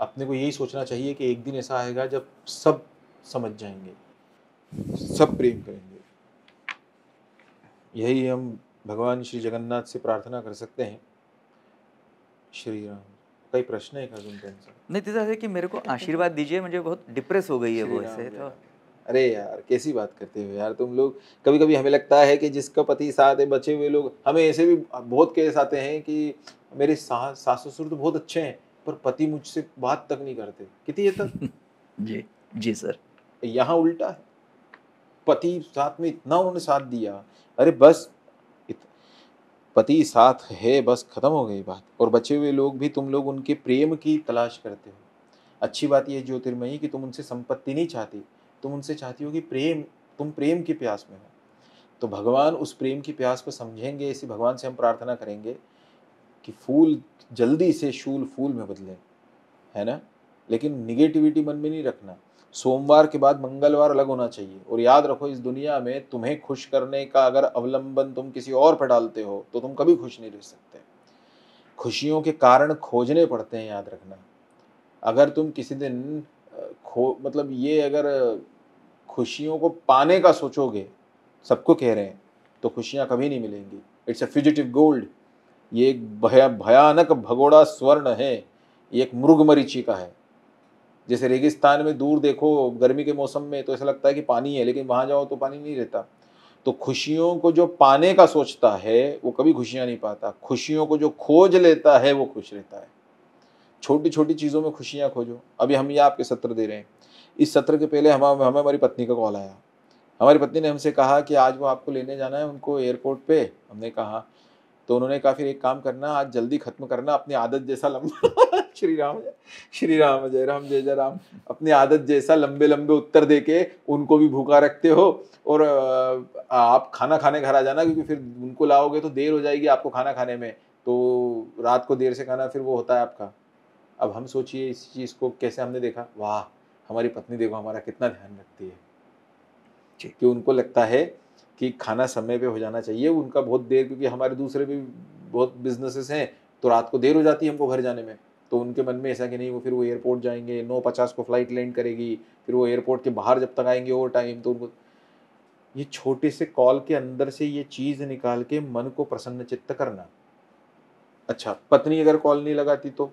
अपने को यही सोचना चाहिए कि एक दिन ऐसा आएगा जब सब समझ जाएंगे, सब प्रेम करेंगे। यही हम भगवान श्री जगन्नाथ से प्रार्थना कर सकते हैं। श्री राम। कई प्रश्न है नहीं तो है कि मेरे को आशीर्वाद दीजिए, मुझे बहुत डिप्रेस हो गई है वो ऐसे तो। अरे यार कैसी बात करते हो यार तुम लोग। कभी कभी हमें लगता है कि जिसका पति साथ है, बचे हुए लोग, हमें ऐसे भी बहुत केस आते हैं कि मेरे सा, सास ससुर तो बहुत अच्छे हैं पर पति मुझसे बात तक नहीं करते। कितनी है तक जी जी सर। यहाँ उल्टा है, पति साथ में इतना उन्होंने साथ दिया, अरे बस पति साथ है, बस खत्म हो गई बात। और बचे हुए लोग भी तुम लोग उनके प्रेम की तलाश करते हो। अच्छी बात यह ज्योतिर्मयी कि तुम उनसे संपत्ति नहीं चाहती, तुम उनसे चाहती हो कि प्रेम, तुम प्रेम की प्यास में हो। तो भगवान उस प्रेम की प्यास को समझेंगे। ऐसी भगवान से हम प्रार्थना करेंगे कि फूल जल्दी से शूल फूल में बदले, है ना। लेकिन निगेटिविटी मन में नहीं रखना। सोमवार के बाद मंगलवार अलग होना चाहिए। और याद रखो, इस दुनिया में तुम्हें खुश करने का अगर अवलंबन तुम किसी और पर डालते हो तो तुम कभी खुश नहीं रह सकते। खुशियों के कारण खोजने पड़ते हैं, याद रखना। अगर तुम किसी दिन खो मतलब ये अगर खुशियों को पाने का सोचोगे, सबको कह रहे हैं, तो खुशियाँ कभी नहीं मिलेंगी। It's a fugitive gold. ये एक भया भयानक भगोड़ा स्वर्ण है। ये एक मृग मरीचिका है। जैसे रेगिस्तान में दूर देखो गर्मी के मौसम में तो ऐसा लगता है कि पानी है, लेकिन वहाँ जाओ तो पानी नहीं रहता। तो खुशियों को जो पाने का सोचता है वो कभी खुशियाँ नहीं पाता। खुशियों को जो खोज लेता है वो खुश रहता है। छोटी छोटी चीज़ों में खुशियाँ खोजो। अभी हम ये आपके सत्र दे रहे हैं, इस सत्र के पहले हम हमें हमारी पत्नी का कॉल आया। हमारी पत्नी ने हमसे कहा कि आज वो आपको लेने जाना है उनको एयरपोर्ट पर। हमने कहा, तो उन्होंने कहा फिर एक काम करना, आज जल्दी खत्म करना अपनी आदत जैसा लंबा श्री राम श्री राम जय राम जय जय राम। अपनी आदत जैसा लंबे लंबे उत्तर देके उनको भी भूखा रखते हो। और आप खाना खाने घर आ जाना, क्योंकि फिर उनको लाओगे तो देर हो जाएगी आपको खाना खाने में, तो रात को देर से खाना फिर वो होता है आपका। अब हम सोचिए इस चीज़ को कैसे हमने देखा। वाह, हमारी पत्नी देखो हमारा कितना ध्यान रखती है कि उनको लगता है कि खाना समय पे हो जाना चाहिए उनका। बहुत देर, क्योंकि हमारे दूसरे भी बहुत बिजनेसेस हैं तो रात को देर हो जाती है हमको घर जाने में। तो उनके मन में ऐसा कि नहीं, वो फिर वो एयरपोर्ट जाएंगे, नौ पचास को फ्लाइट लैंड करेगी, फिर वो एयरपोर्ट के बाहर जब तक आएंगे ओवर टाइम। तो उनको ये छोटे से कॉल के अंदर से ये चीज़ निकाल के मन को प्रसन्न चित्त करना। अच्छा, पत्नी अगर कॉल नहीं लगाती तो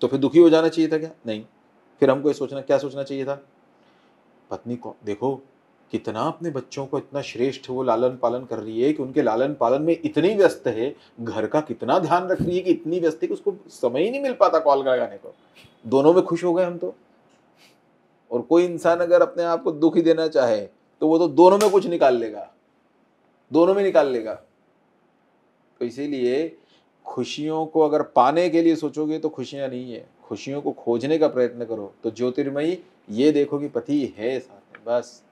तो फिर दुखी हो जाना चाहिए था क्या? नहीं। फिर हमको ये सोचना, क्या सोचना चाहिए था, पत्नी को देखो कितना अपने बच्चों को इतना श्रेष्ठ वो लालन पालन कर रही है कि उनके लालन पालन में इतनी व्यस्त है, घर का कितना ध्यान रख रही है कि इतनी व्यस्त है कि उसको समय ही नहीं मिल पाता कॉल लगाने को। दोनों में खुश हो गए हम तो। और कोई इंसान अगर अपने आप को दुखी देना चाहे तो वो तो दोनों में कुछ निकाल लेगा, दोनों में निकाल लेगा। तो इसीलिए खुशियों को अगर पाने के लिए सोचोगे तो खुशियाँ नहीं है, खुशियों को खोजने का प्रयत्न करो। तो ज्योतिर्मयी ये देखो कि पति है साथ में, बस।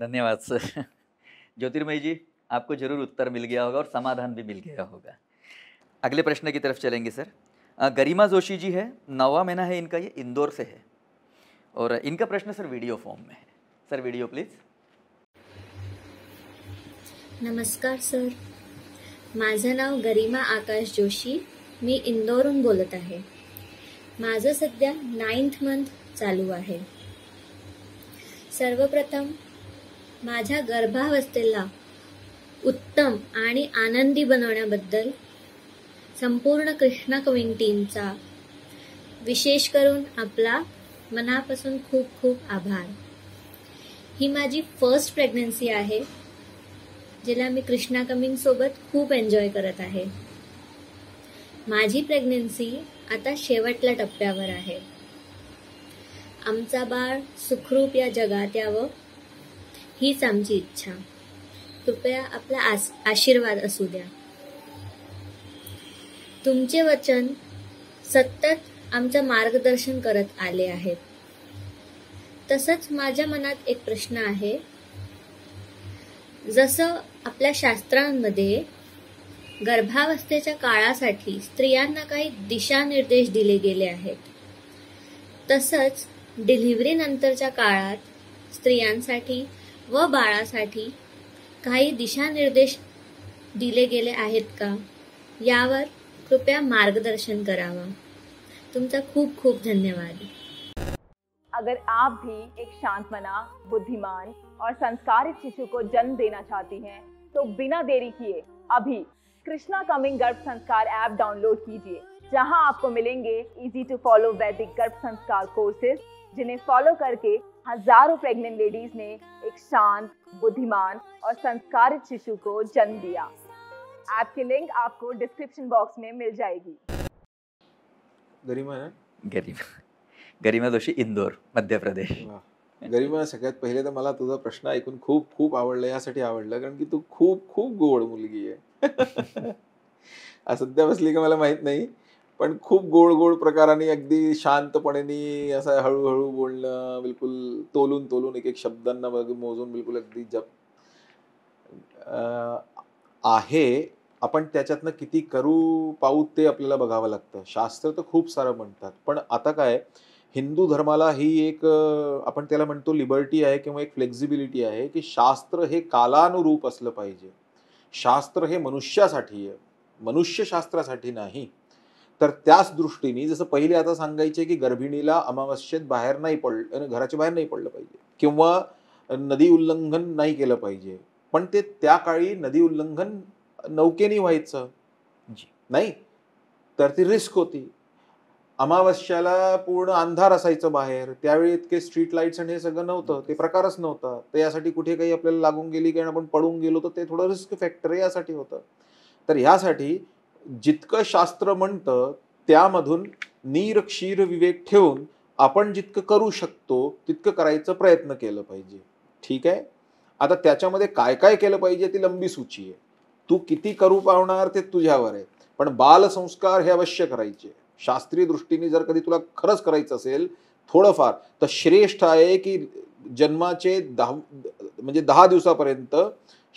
धन्यवाद सर। ज्योतिर्मयी जी, आपको जरूर उत्तर मिल गया होगा और समाधान भी मिल गया होगा। अगले प्रश्न की तरफ चलेंगे सर। गरिमा जोशी जी है, नौवा महीना है इनका, ये इंदौर से है और इनका प्रश्न सर वीडियो फॉर्म में है। Sir video please. नमस्कार सर, माझं नाव गरिमा आकाश जोशी, मी इंदौरहून बोलत आहे। माझं सध्या नाइन्थ मंथ चालू आहे। सर्वप्रथम माझ्या गर्भावस्थेला उत्तम आणि आनंदी बनवण्याबद्दल संपूर्ण कृष्णा कमिंग टीमचा, विशेष करून आपला मनापासून खूप खूप आभार। ही माझी फर्स्ट प्रेग्नन्सी आहे, जिला मी कृष्णा कमिंग सोबत खूप एन्जॉय करत आहे। माझी प्रेग्नन्सी आता शेवटल्या टप्प्यावर आहे। आमचा बाळ सुखरूप या जगात यावं हीच आमची इच्छा। कृपया आपला आस आशीर्वाद असू द्या। तुमचे वचन सतत आमचं मार्गदर्शन करत आले आहेत। तसंच माझ्या मनात एक प्रश्न आहे, जसं आपल्या शास्त्रांमध्ये गर्भावस्थेच्या काळासाठी स्त्रियांना काही दिशानिर्देश दिले गेले आहेत, तसंच डिलिव्हरी नंतरच्या काळात स्त्रियांसाठी व बाळासाठी काही दिशानिर्देश दिले गेले आहेत का, यावर कृपया मार्गदर्शन करावा। तुमचा खूप खूप धन्यवाद। अगर आप भी एक शांतमना, बुद्धिमान और संस्कारित शिशु को जन्म देना चाहती हैं, तो बिना देरी किए अभी कृष्णा कमिंग गर्भ संस्कार ऐप डाउनलोड कीजिए, जहां आपको मिलेंगे इजी टू फॉलो वैदिक गर्भ संस्कार कोर्सेज, जिन्हें फॉलो करके हजारों प्रेग्नेंट लेडीज ने एक शांत, बुद्धिमान और संस्कारित शिशु को जन्म दिया। ऐप की लिंक आपको डिस्क्रिप्शन बॉक्स में मिल जाएगी। गरिमा है? गरिमा गरिमा जोशी, इंदौर, मध्य प्रदेश। गरिमा, सगळ्यात पहिले तर मला तुझा प्रश्न ऐकून खूप खूप आवडला, यासाठी आवडला कारण की तू खूप खूप गोड मुलगी आहे। सध्या बसली का मला माहित नाही, पण खूप गोड गोड प्रकाराने, अगदी शांतपणे, असं हळूहळू बोलणं, बिलकुल तोलून तोलून एक एक शब्दांना मोजून बिलकुल अगदी जप आहे आपण त्याच्यातनं किती करू पाऊ ते आपल्याला बघावं लागतं। शास्त्र तर खूप सारं म्हणतात, पण आता काय हिंदू धर्माला ही एक आपण त्याला म्हणतो लिबर्टी आहे किंवा एक फ्लेक्झिबिलिटी आहे की शास्त्र हे कालानुरूप असलं पाहिजे। शास्त्र हे मनुष्यासाठी आहे, मनुष्यशास्त्रासाठी नाही। तर त्याच दृष्टीने जसं पहिले आता सांगायचे की गर्भिणीला अमावस्येत बाहेर नाही पडलं, घराच्या बाहेर नाही पडलं पाहिजे किंवा नदी उल्लंघन नाही केलं पाहिजे, पण ते त्या काळी नदी उल्लंघन नौकेने व्हायचं नाही, तर ती रिस्क होती। अमावस्याला पूर्ण अंधार असायचं बाहेर, त्यावेळी इतके स्ट्रीट लाईट्स आणि हे सगळं नव्हतं, ते प्रकारच नव्हता, तर यासाठी कुठे काही आपल्याला लागून गेली कारण आपण पडून गेलो तर ते थोडं रिस्क फॅक्टर यासाठी होतं। तर यासाठी जितकं शास्त्र म्हणतं त्यामधून नीर क्षीर विवेक ठेवून आपण जितकं करू शकतो तितकं करायचं प्रयत्न केलं पाहिजे, ठीक आहे। आता त्याच्यामध्ये काय काय केलं पाहिजे ती लंबी सूची आहे, तू किती करू पावणार ते तुझ्यावर आहे, पण बालसंस्कार हे अवश्य करायचे। शास्त्रीय दृष्टीने जर कधी तुला खरंच करायचं असेल थोडंफार, तर श्रेष्ठ आहे की जन्माचे दहा म्हणजे दहा दिवसापर्यंत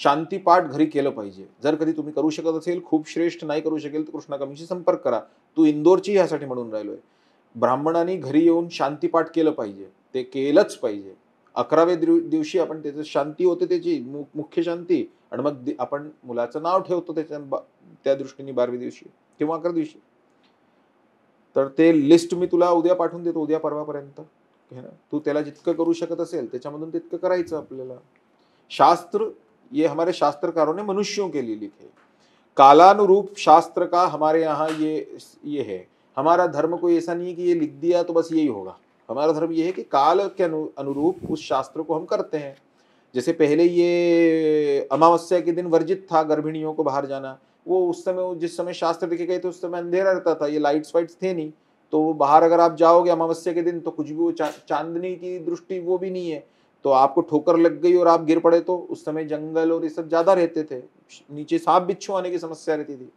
शांतीपाठ घरी केलं पाहिजे। जर कधी तुम्ही करू शकत असेल खूप श्रेष्ठ, नाही करू शकेल तर कृष्णा कमिंगशी संपर्क करा। तू इंदोरची ह्यासाठी म्हणून राहिलोय, ब्राह्मणांनी घरी येऊन शांतीपाठ केलं पाहिजे, ते केलंच पाहिजे। अकराव्या दिवशी आपण त्याचं शांती होते, त्याची मुख्य शांती, आणि मग आपण मुलाचं नाव ठेवतो त्याच्या त्या दृष्टीने बाराव्या दिवशी किंवा अकरा दिवशी। तर ते लिस्ट मी तुला उद्या पाठवून देतो, उद्या परवापर्यंत हे ना, तू त्याला जितकं करू शकत असेल त्याच्यामधून तितकं करायचं आपल्याला। शास्त्र ये हमारे शास्त्रकारों ने मनुष्यों के लिए लिखे, कालानुरूप शास्त्र का हमारे यहाँ ये ये है। हमारा धर्म कोई ऐसा नहीं है कि ये लिख दिया तो बस यही होगा। हमारा धर्म ये है कि काल के अनु अनुरूप उस शास्त्र को हम करते हैं। जैसे पहले ये अमावस्या के दिन वर्जित था गर्भिणियों को बाहर जाना, वो उस समय जिस समय शास्त्र लिखे गए थे उस समय अंधेरा रहता था, ये लाइट्स वाइट्स थे नहीं, तो वो बाहर अगर आप जाओगे अमावस्या के दिन तो कुछ भी वो चा, चांदनी की दृष्टि वो भी नहीं है, तो आपको ठोकर लग गई और आप गिर पड़े, तो उस समय जंगल और ये सब ज्यादा रहते थे, नीचे सांप बिच्छू आने की समस्या रहती थी।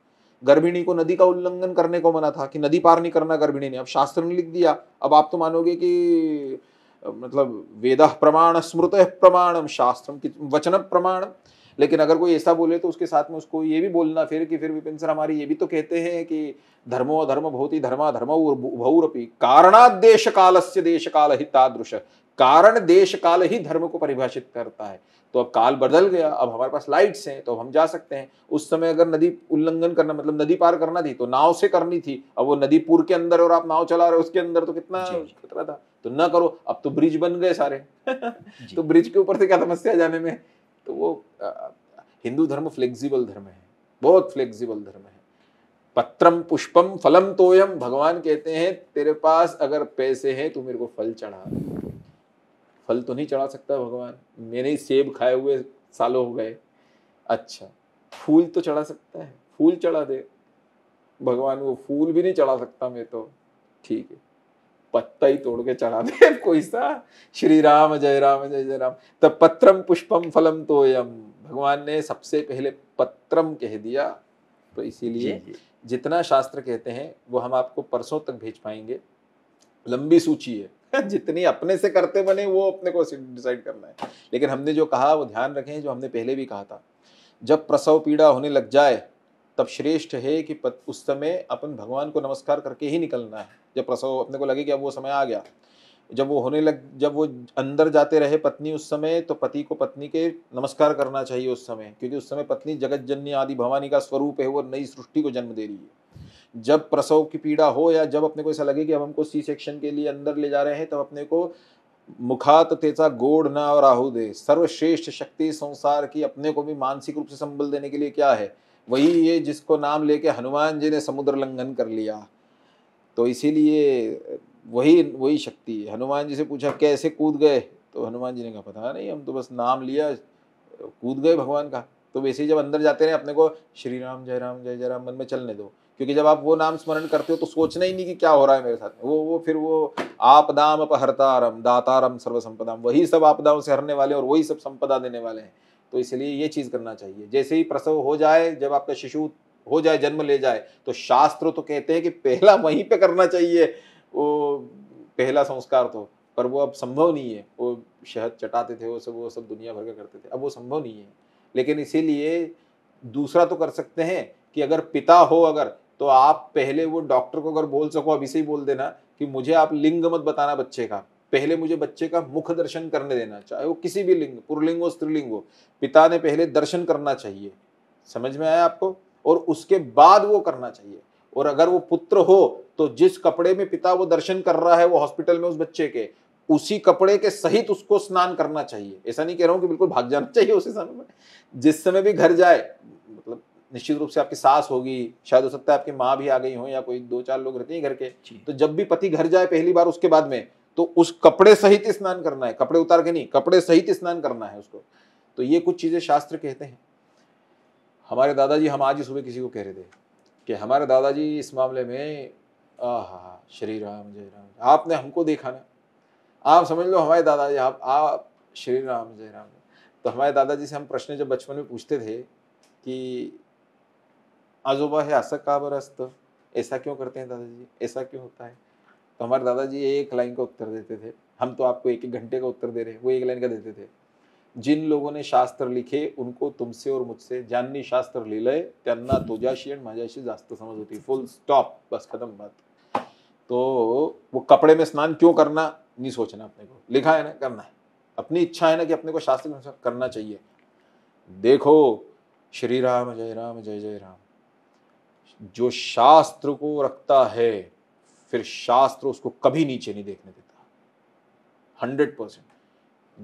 गर्भिणी को नदी का उल्लंघन करने को मना था कि नदी पार नहीं करना गर्भिणी ने, अब शास्त्र ने लिख दिया। अब आप तो मानोगे कि मतलब वेद प्रमाण स्मृत प्रमाणम शास्त्रम वचन प्रमाण, लेकिन अगर कोई ऐसा बोले तो उसके साथ में उसको ये भी बोलना फिर कि फिर विपिन सर हमारी ये भी तो कहते हैं कि धर्मो धर्म भवति धर्मा धर्मो भवौरपि कारणात् देश कालस्य देश काल हि तादृश, कारण देश काल ही धर्म को परिभाषित करता है। तो अब काल बदल गया, अब हमारे पास लाइट्स हैं तो हम जा सकते हैं। उस समय अगर नदी उल्लंघन करना मतलब नदी पार करना थी तो नाव से करनी थी, अब वो नदी पूर के अंदर और आप नाव चला रहे हो उसके अंदर, तो कितना खतरा था, तो ना करो। अब तो ब्रिज बन गए सारे तो ब्रिज के ऊपर से क्या समस्या जाने में। तो वो हिंदू धर्म फ्लेक्सिबल धर्म है, बहुत फ्लेक्सिबल धर्म है। पत्रम पुष्पम फलम तोयम, भगवान कहते हैं तेरे पास अगर पैसे हैं तो मेरे को फल चढ़ा। फल तो नहीं चढ़ा सकता भगवान, मैंने सेब खाए हुए सालों हो गए। अच्छा, फूल तो चढ़ा सकता है, फूल चढ़ा दे भगवान, वो फूल भी नहीं चढ़ा सकता मैं तो, ठीक है पत्ता ही तोड़ के चढ़ा दे कोई सा। श्री राम जय राम जय जय राम। तब पत्रम पुष्पम फलम तोयम, भगवान ने सबसे पहले पत्रम कह दिया, तो इसीलिए जितना शास्त्र कहते हैं वो हम आपको परसों तक भेज पाएंगे। लंबी सूची है जितनी अपने से करते बने वो अपने को डिसाइड करना है। लेकिन हमने जो कहा वो ध्यान रखें, जो हमने पहले भी कहा था, जब प्रसव पीड़ा होने लग जाए तब श्रेष्ठ है कि उस समय अपन भगवान को नमस्कार करके ही निकलना है। जब प्रसव अपने को लगे कि अब वो समय आ गया, जब वो होने लग जब वो अंदर जाते रहे पत्नी उस समय, तो पति को पत्नी के नमस्कार करना चाहिए उस समय, क्योंकि उस समय पत्नी जगत जननी आदि भवानी का स्वरूप है, वो नई सृष्टि को जन्म दे रही है। जब प्रसव की पीड़ा हो या जब अपने को ऐसा लगे कि अब हमको सी सेक्शन के लिए अंदर ले जा रहे हैं, तब अपने को मुखात तेचा गोड़ ना और आहु दे, सर्वश्रेष्ठ शक्ति संसार की अपने को भी मानसिक रूप से संबल देने के लिए क्या है, वही ये जिसको नाम लेके हनुमान जी ने समुद्र लंघन कर लिया। तो इसीलिए वही वही शक्ति है। हनुमान जी से पूछा कैसे कूद गए, तो हनुमान जी ने कहा पता नहीं, हम तो बस नाम लिया कूद गए भगवान का। तो वैसे ही जब अंदर जाते रहे अपने को श्री राम जय राम जय जय राम मन में चलने दो, क्योंकि जब आप वो नाम स्मरण करते हो तो सोचना ही नहीं कि क्या हो रहा है मेरे साथ में। वो वो फिर वो आपदाम अपहर्तारम दातारम सर्वसंपदाम, वही सब आपदाओं से हरने वाले और वही सब संपदा देने वाले हैं। तो इसलिए ये चीज़ करना चाहिए। जैसे ही प्रसव हो जाए, जब आपका शिशु हो जाए, जन्म ले जाए, तो शास्त्र तो कहते हैं कि पहला वहीं पे करना चाहिए वो पहला संस्कार, तो पर वो अब संभव नहीं है। वो शहद चटाते थे, वो सब वो सब दुनिया भर का करते थे, अब वो संभव नहीं है। लेकिन इसीलिए दूसरा तो कर सकते हैं कि अगर पिता हो अगर, तो आप पहले वो डॉक्टर को अगर बोल सको अभी से ही बोल देना कि मुझे आप लिंग मत बताना बच्चे का, पहले मुझे बच्चे का मुख दर्शन करने देना, चाहे वो किसी भी लिंग, पुरलिंग हो स्त्रीलिंग हो, पिता ने पहले दर्शन करना चाहिए। समझ में आया आपको? और उसके बाद वो करना चाहिए। और अगर वो पुत्र हो तो जिस कपड़े में पिता वो दर्शन कर रहा है वो हॉस्पिटल में उस बच्चे के, उसी कपड़े के सहित उसको स्नान करना चाहिए। ऐसा नहीं कह रहा हूँ कि बिल्कुल भाग जाना चाहिए उसी समय में, जिस समय भी घर जाए, मतलब निश्चित रूप से आपकी सास होगी, शायद हो सकता है आपकी माँ भी आ गई हो, या कोई दो चार लोग रहते हैं घर के, तो जब भी पति घर जाए पहली बार उसके बाद में, तो उस कपड़े सहित स्नान करना है, कपड़े उतार के नहीं, कपड़े सहित स्नान करना है उसको। तो ये कुछ चीज़ें शास्त्र कहते हैं। हमारे दादाजी, हम आज ही सुबह किसी को कह रहे थे कि हमारे दादाजी इस मामले में आहा श्री राम जय राम, आपने हमको देखा ना, आप समझ लो हमारे दादाजी, आप आप श्री राम जय राम। तो हमारे दादाजी से हम प्रश्न जब बचपन में पूछते थे कि आजोबा है आसक का बरस्त, ऐसा क्यों करते हैं दादाजी, ऐसा क्यों होता है, तो हमारे दादाजी एक लाइन का उत्तर देते थे, हम तो आपको एक एक घंटे का उत्तर दे रहे हैं, वो एक लाइन का देते थे। जिन लोगों ने शास्त्र लिखे उनको तुमसे और मुझसे जाननी शास्त्र लीलय त्यांना तुझाशी और माझ्याशी जास्त समझ होती, फुल स्टॉप, बस खत्म बात। तो वो कपड़े में स्नान क्यों करना नहीं सोचना, अपने को लिखा है ना करना है, अपनी इच्छा है ना कि अपने को शास्त्र के अनुसार करना चाहिए। देखो श्री राम जय राम जय जय राम, जो शास्त्र को रखता है फिर शास्त्र उसको कभी नीचे नहीं देखने देता, हंड्रेड परसेंट।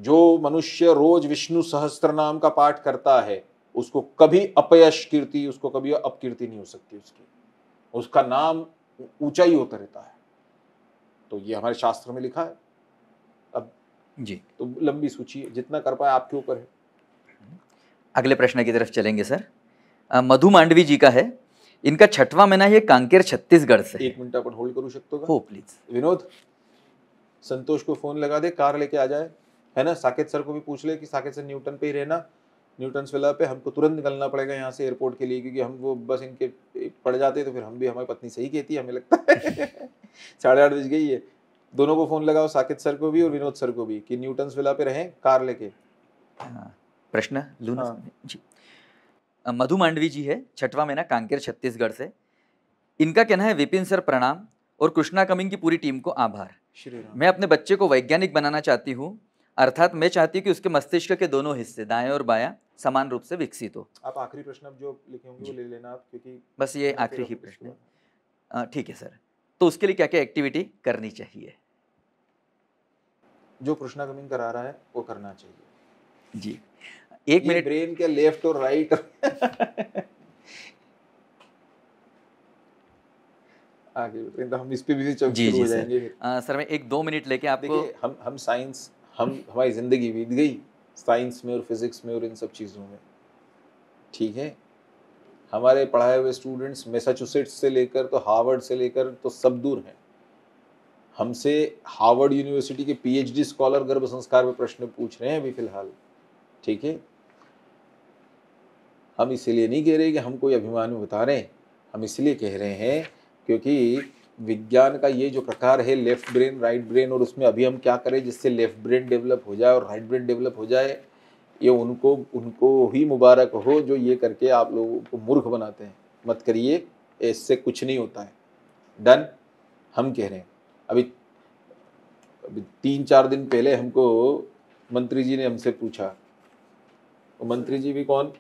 जो मनुष्य रोज विष्णु सहस्त्र नाम का पाठ करता है उसको कभी अपयश कीर्ति, उसको कभी अपकीर्ति नहीं हो सकती उसकी, उसका नाम ऊंचा ही होता रहता है। तो ये हमारे शास्त्र में लिखा है। अब जी तो लंबी सूची है, जितना कर पाए आपके ऊपर है। अगले प्रश्न की तरफ चलेंगे सर। मधु मांडवी जी का है, इनका छठवां महीना ये कांकेर छत्तीसगढ़ से। एक मिनट अपन होल्ड करू सकते हो प्लीज। विनोद, संतोष को फोन लगा दे, कार लेके आ जाए, है ना। साकेत सर को भी पूछ ले कि साकेत सर न्यूटन पे ही रहना, न्यूटन विला पे, हमको तुरंत निकलना पड़ेगा यहाँ से एयरपोर्ट के लिए, क्योंकि हम वो बस इनके पड़ जाते तो फिर हम भी, हमारी पत्नी सही कहती है हमें लगता है। साढ़े आठ बज गई है। दोनों को फोन लगाओ, साकेत सर को भी और विनोद सर को भी, कि न्यूटन विला पे रहें कार लेके। प्रश्न लूना जी। मधु मांडवी जी है, छठवां महीना, कांकेर छत्तीसगढ़ से। इनका कहना है विपिन सर प्रणाम और कृष्णा कमिंग की पूरी टीम को आभार। मैं अपने बच्चे को वैज्ञानिक बनाना चाहती हूँ, अर्थात मैं चाहती हूँ कि उसके मस्तिष्क के दोनों हिस्से दाएं और बायां समान रूप से विकसित हो। आप आखिरी प्रश्न जो लिखे होंगे वो ले लेना आप, क्योंकि बस ये आखिरी ही प्रश्न है। ठीक है सर, तो उसके लिए क्या क्या एक्टिविटी करनी चाहिए? जो कृष्णा कमिंग करा रहा है वो करना चाहिए जी। एक मिनट, ब्रेन के लेफ्ट और राइट आगे तो हम इस पे भी चर्चा हो जाएंगे। आ, सर मैं एक दो मिनट लेके आपको, हम हम साइंस, हम हमारी जिंदगी बीत गई साइंस में और फिजिक्स में और इन सब चीज़ों में, ठीक है। हमारे पढ़ाए हुए स्टूडेंट्स मैसाचुसेट्स से लेकर तो हार्वर्ड से लेकर तो सब दूर हैं हमसे। हार्वर्ड यूनिवर्सिटी के पीएचडी स्कॉलर गर्भ संस्कार में प्रश्न पूछ रहे हैं अभी फिलहाल, ठीक है। हम इसीलिए नहीं कह रहे कि हम कोई अभिमान में बता रहे हैं, हम इसलिए कह रहे हैं क्योंकि विज्ञान का ये जो प्रकार है लेफ्ट ब्रेन राइट ब्रेन, और उसमें अभी हम क्या करें जिससे लेफ्ट ब्रेन डेवलप हो जाए और राइट ब्रेन डेवलप हो जाए, ये उनको उनको ही मुबारक हो जो ये करके आप लोगों को मूर्ख बनाते हैं। मत करिए, इससे कुछ नहीं होता है। डन, हम कह रहे हैं। अभी अभी तीन चार दिन पहले हमको मंत्री जी ने हमसे पूछा, मंत्री जी भी कौन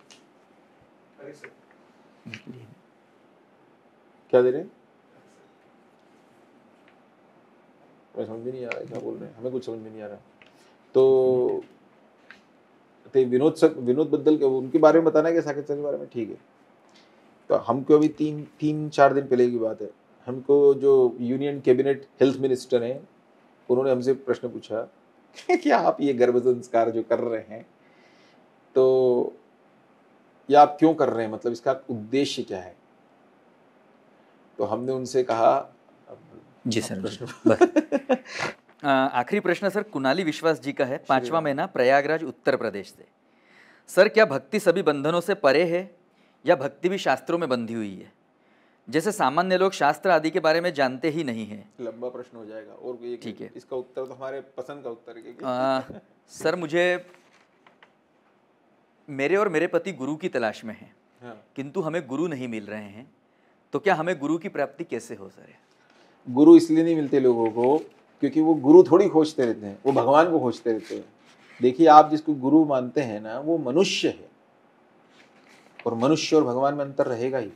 क्या दे रहे हैं? मैं समझ नहीं आ रहा क्या बोल रहे हैं, हमें कुछ समझ में नहीं आ रहा। तो विनोद सक विनोद बद्दल के उनके बारे में बताना है कि साकेत सर के बारे में, ठीक है। तो हमको अभी तीन तीन चार दिन पहले की बात है, हमको जो यूनियन कैबिनेट हेल्थ मिनिस्टर हैं उन्होंने हमसे प्रश्न पूछा कि आप ये गर्भ संस्कार जो कर रहे हैं तो ये आप क्यों कर रहे हैं, मतलब इसका उद्देश्य क्या है। तो हमने उनसे कहा जी सर प्रश्न आखिरी प्रश्न सर कुणाली विश्वास जी का है, पांचवा महीना, प्रयागराज, उत्तर प्रदेश से। सर क्या भक्ति सभी बंधनों से परे है या भक्ति भी शास्त्रों में बंधी हुई है, जैसे सामान्य लोग शास्त्र आदि के बारे में जानते ही नहीं है? लंबा प्रश्न हो जाएगा और ये ठीक है, इसका उत्तर तो हमारे पसंद का उत्तर आ, सर मुझे मेरे और मेरे पति गुरु की तलाश में हैं, हाँ। किंतु हमें गुरु नहीं मिल रहे हैं, तो क्या हमें गुरु की प्राप्ति कैसे हो सर? गुरु इसलिए नहीं मिलते लोगों को क्योंकि वो गुरु थोड़ी खोजते रहते हैं, वो भगवान को खोजते रहते हैं। देखिए आप जिसको गुरु मानते हैं ना वो मनुष्य है, और मनुष्य और भगवान में अंतर रहेगा ही।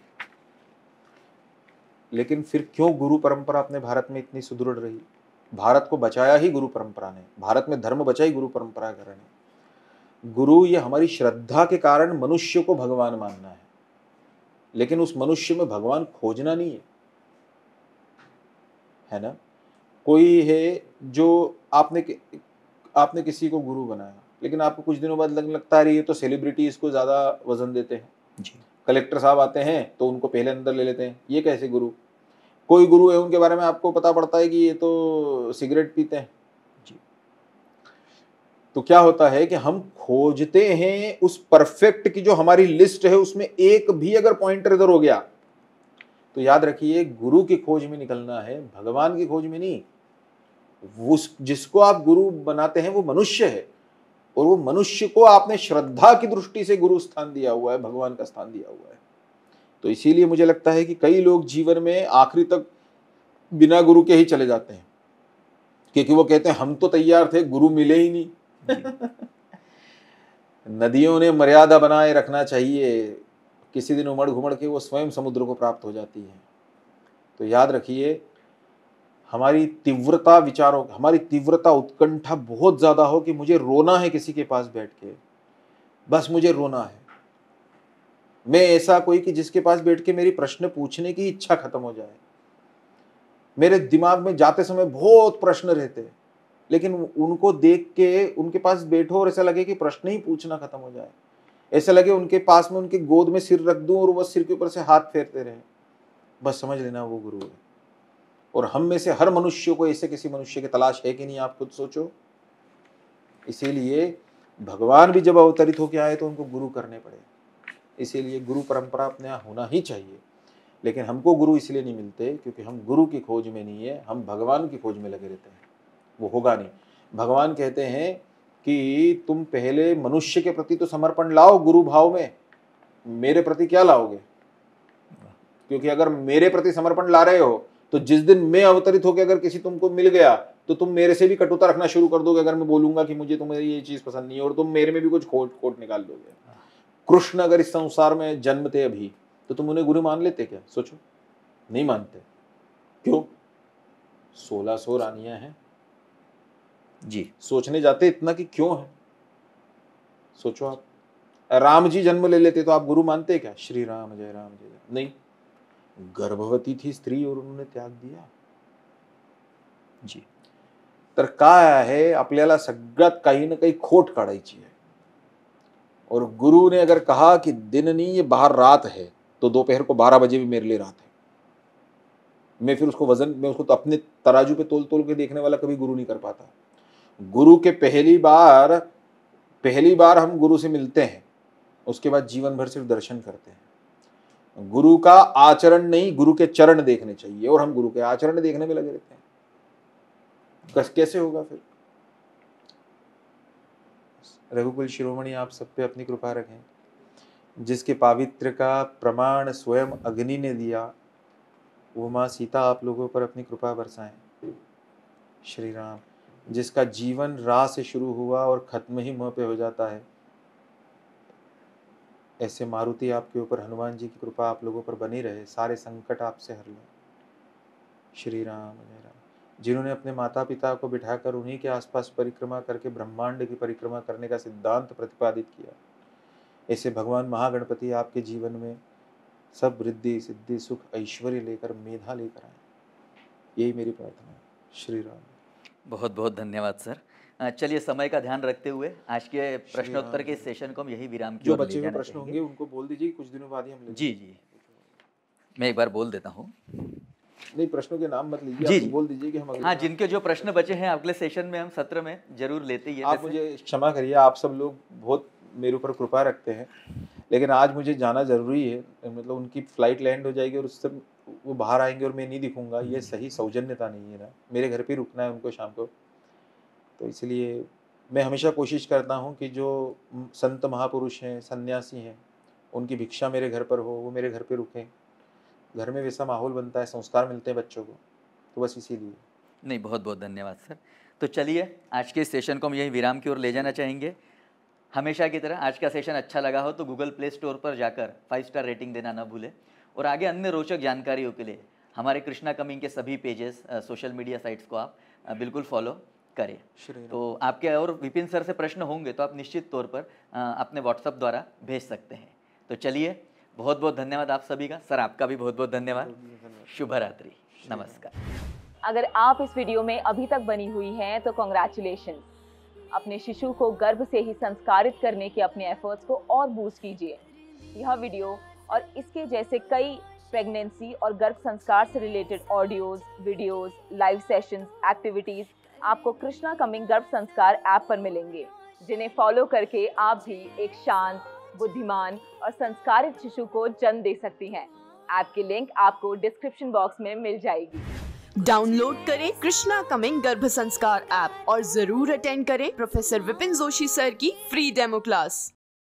लेकिन फिर क्यों गुरु परंपरा अपने भारत में इतनी सुदृढ़ रही? भारत को बचाया ही गुरु परंपरा ने, भारत में धर्म बचाई गुरु परंपरा के कारण। गुरु ये हमारी श्रद्धा के कारण मनुष्य को भगवान मानना है, लेकिन उस मनुष्य में भगवान खोजना नहीं है, है ना। कोई है जो आपने आपने किसी को गुरु बनाया, लेकिन आपको कुछ दिनों बाद लगने लगता है ये तो सेलिब्रिटी इसको ज़्यादा वजन देते हैं, जी कलेक्टर साहब आते हैं तो उनको पहले अंदर ले लेते हैं, ये कैसे गुरु। कोई गुरु है उनके बारे में आपको पता पड़ता है कि ये तो सिगरेट पीते हैं, जी। तो क्या होता है कि हम खोजते हैं उस परफेक्ट की जो हमारी लिस्ट है उसमें एक भी अगर पॉइंटर इधर हो गया तो याद रखिए गुरु की खोज में निकलना है, भगवान की खोज में नहीं। वो जिसको आप गुरु बनाते हैं वो मनुष्य है, और वो मनुष्य को आपने श्रद्धा की दृष्टि से गुरु स्थान दिया हुआ है, भगवान का स्थान दिया हुआ है। तो इसीलिए मुझे लगता है कि कई लोग जीवन में आखिरी तक बिना गुरु के ही चले जाते हैं, क्योंकि वो कहते हैं हम तो तैयार थे, गुरु मिले ही नहीं। नदियों ने मर्यादा बनाए रखना चाहिए, किसी दिन उमड़ घुमड़ के वो स्वयं समुद्र को प्राप्त हो जाती है। तो याद रखिए हमारी तीव्रता विचारों, हमारी तीव्रता उत्कंठा बहुत ज़्यादा हो कि मुझे रोना है किसी के पास बैठ के, बस मुझे रोना है। मैं ऐसा कोई कि जिसके पास बैठ के मेरी प्रश्न पूछने की इच्छा खत्म हो जाए। मेरे दिमाग में जाते समय बहुत प्रश्न रहते, लेकिन उनको देख के उनके पास बैठो और ऐसा लगे कि प्रश्न ही पूछना खत्म हो जाए, ऐसा लगे उनके पास में उनके गोद में सिर रख दूं और वह सिर के ऊपर से हाथ फेरते रहे, बस समझ लेना वो गुरु है। और हम में से हर मनुष्य को ऐसे किसी मनुष्य की तलाश है कि नहीं, आप खुद सोचो। इसीलिए भगवान भी जब अवतरित होकर आए तो उनको गुरु करने पड़े, इसीलिए गुरु परंपरा अपने यहाँ होना ही चाहिए। लेकिन हमको गुरु इसलिए नहीं मिलते क्योंकि हम गुरु की खोज में नहीं है, हम भगवान की खोज में लगे रहते हैं। वो होगा नहीं। भगवान कहते हैं कि तुम पहले मनुष्य के प्रति तो समर्पण लाओ, गुरु भाव में मेरे प्रति क्या लाओगे, क्योंकि अगर मेरे प्रति समर्पण ला रहे हो तो जिस दिन मैं अवतरित होकर अगर किसी तुमको मिल गया तो तुम मेरे से भी कटुता रखना शुरू कर दोगे, अगर मैं बोलूंगा कि मुझे तुम्हें ये चीज़ पसंद नहीं है, और तुम मेरे में भी कुछ खोट खोट निकाल दोगे। कृष्ण अगर इस संसार में जन्मते अभी तो तुम उन्हें गुरु मान लेते क्या? सोचो, नहीं मानते। क्यों? सोलह सौ रानियां हैं जी, सोचने जाते इतना कि क्यों है, सोचो। आप राम जी जन्म ले लेते तो आप गुरु मानते क्या? श्री राम जय राम जय राम, नहीं। गर्भवती थी स्त्री और उन्होंने त्याग दिया जी। तर काय है, आपल्याला सगळ्यात काही ना काही खोट काढायची आहे। और गुरु ने अगर कहा कि दिन नहीं ये बाहर रात है तो दोपहर को बारह बजे भी मेरे लिए रात है। मैं फिर उसको वजन मैं उसको तो अपने तराजू पे तोल तोल के देखने वाला कभी गुरु नहीं कर पाता। गुरु के पहली बार पहली बार हम गुरु से मिलते हैं, उसके बाद जीवन भर सिर्फ दर्शन करते हैं। गुरु का आचरण नहीं, गुरु के चरण देखने चाहिए, और हम गुरु के आचरण देखने में लगे रहते हैं। कस कैसे होगा फिर? रघुकुल शिरोमणि आप सब पे अपनी कृपा रखें। जिसके पावित्र्य का प्रमाण स्वयं अग्नि ने दिया, वो माँ सीता आप लोगों पर अपनी कृपा बरसाएं। श्री राम। जिसका जीवन रा से शुरू हुआ और खत्म ही मुँह पे हो जाता है, ऐसे मारुति आपके ऊपर हनुमान जी की कृपा आप लोगों पर बनी रहे, सारे संकट आपसे हर लें। श्री राम जय राम। जिन्होंने अपने माता पिता को बिठाकर उन्हीं के आसपास परिक्रमा करके ब्रह्मांड की परिक्रमा करने का सिद्धांत प्रतिपादित किया, ऐसे भगवान महागणपति आपके जीवन में सब वृद्धि सिद्धि सुख ऐश्वर्य लेकर, मेधा लेकर आए, यही मेरी प्रार्थना है। श्री राम। बहुत बहुत धन्यवाद सर। चलिए, समय का ध्यान रखते हुए आज के प्रश्नोत्तर के सेशन को हम यही विराम की ओर ले जाना चाहेंगे। जो बचे हुए प्रश्न होंगे उनको बोल दीजिए, कुछ दिनों बाद ही हम ले जी जी मैं एक बार बोल देता हूँ। नहीं, प्रश्नों के नाम मत लीजिए, आप बोल दीजिए कि हम, हाँ, जिनके जो प्रश्न बचे हैं अगले सेशन में हम सत्र में जरूर लेते ही। आप मुझे क्षमा करिए, आप सब लोग बहुत मेरे ऊपर कृपा रखते हैं, लेकिन आज मुझे जाना जरूरी है। मतलब उनकी फ्लाइट लैंड हो जाएगी और उससे वो बाहर आएंगे और मैं नहीं दिखूंगा, ये सही सौजन्यता नहीं है ना। मेरे घर पे रुकना है उनको शाम को, तो इसलिए मैं हमेशा कोशिश करता हूँ कि जो संत महापुरुष हैं, सन्यासी हैं, उनकी भिक्षा मेरे घर पर हो, वो मेरे घर पे रुकें। घर में वैसा माहौल बनता है, संस्कार मिलते हैं बच्चों को, तो बस इसीलिए। नहीं, बहुत बहुत धन्यवाद सर। तो चलिए, आज के सेशन को हम यही विराम की ओर ले जाना चाहेंगे। हमेशा की तरह आज का सेशन अच्छा लगा हो तो गूगल प्ले स्टोर पर जाकर फाइव स्टार रेटिंग देना ना भूलें, और आगे अन्य रोचक जानकारियों के लिए हमारे कृष्णा कमिंग के सभी पेजेस, सोशल मीडिया साइट्स को आप बिल्कुल फॉलो करें। तो आपके और विपिन सर से प्रश्न होंगे तो आप निश्चित तौर पर अपने व्हाट्सएप द्वारा भेज सकते हैं। तो चलिए, बहुत बहुत धन्यवाद आप सभी का। सर आपका भी बहुत बहुत धन्यवाद। शुभ रात्रि, नमस्कार। अगर आप इस वीडियो में अभी तक बनी हुई हैं तो कॉन्ग्रेचुलेशन। अपने शिशु को गर्भ से ही संस्कारित करने के अपने एफर्ट्स को और बूस्ट कीजिए। यह वीडियो और इसके जैसे कई प्रेगनेंसी और गर्भ संस्कार से related audios, videos, live sessions, activities आपको कृष्णा कमिंग गर्भ संस्कार ऐप पर मिलेंगे, जिन्हें फॉलो करके आप भी एक शांत, बुद्धिमान और संस्कारित शिशु को जन्म दे सकती हैं। ऐप की लिंक आपको डिस्क्रिप्शन बॉक्स में मिल जाएगी। डाउनलोड करें कृष्णा कमिंग गर्भ संस्कार ऐप और जरूर अटेंड करें प्रोफेसर विपिन जोशी सर की फ्री डेमो क्लास।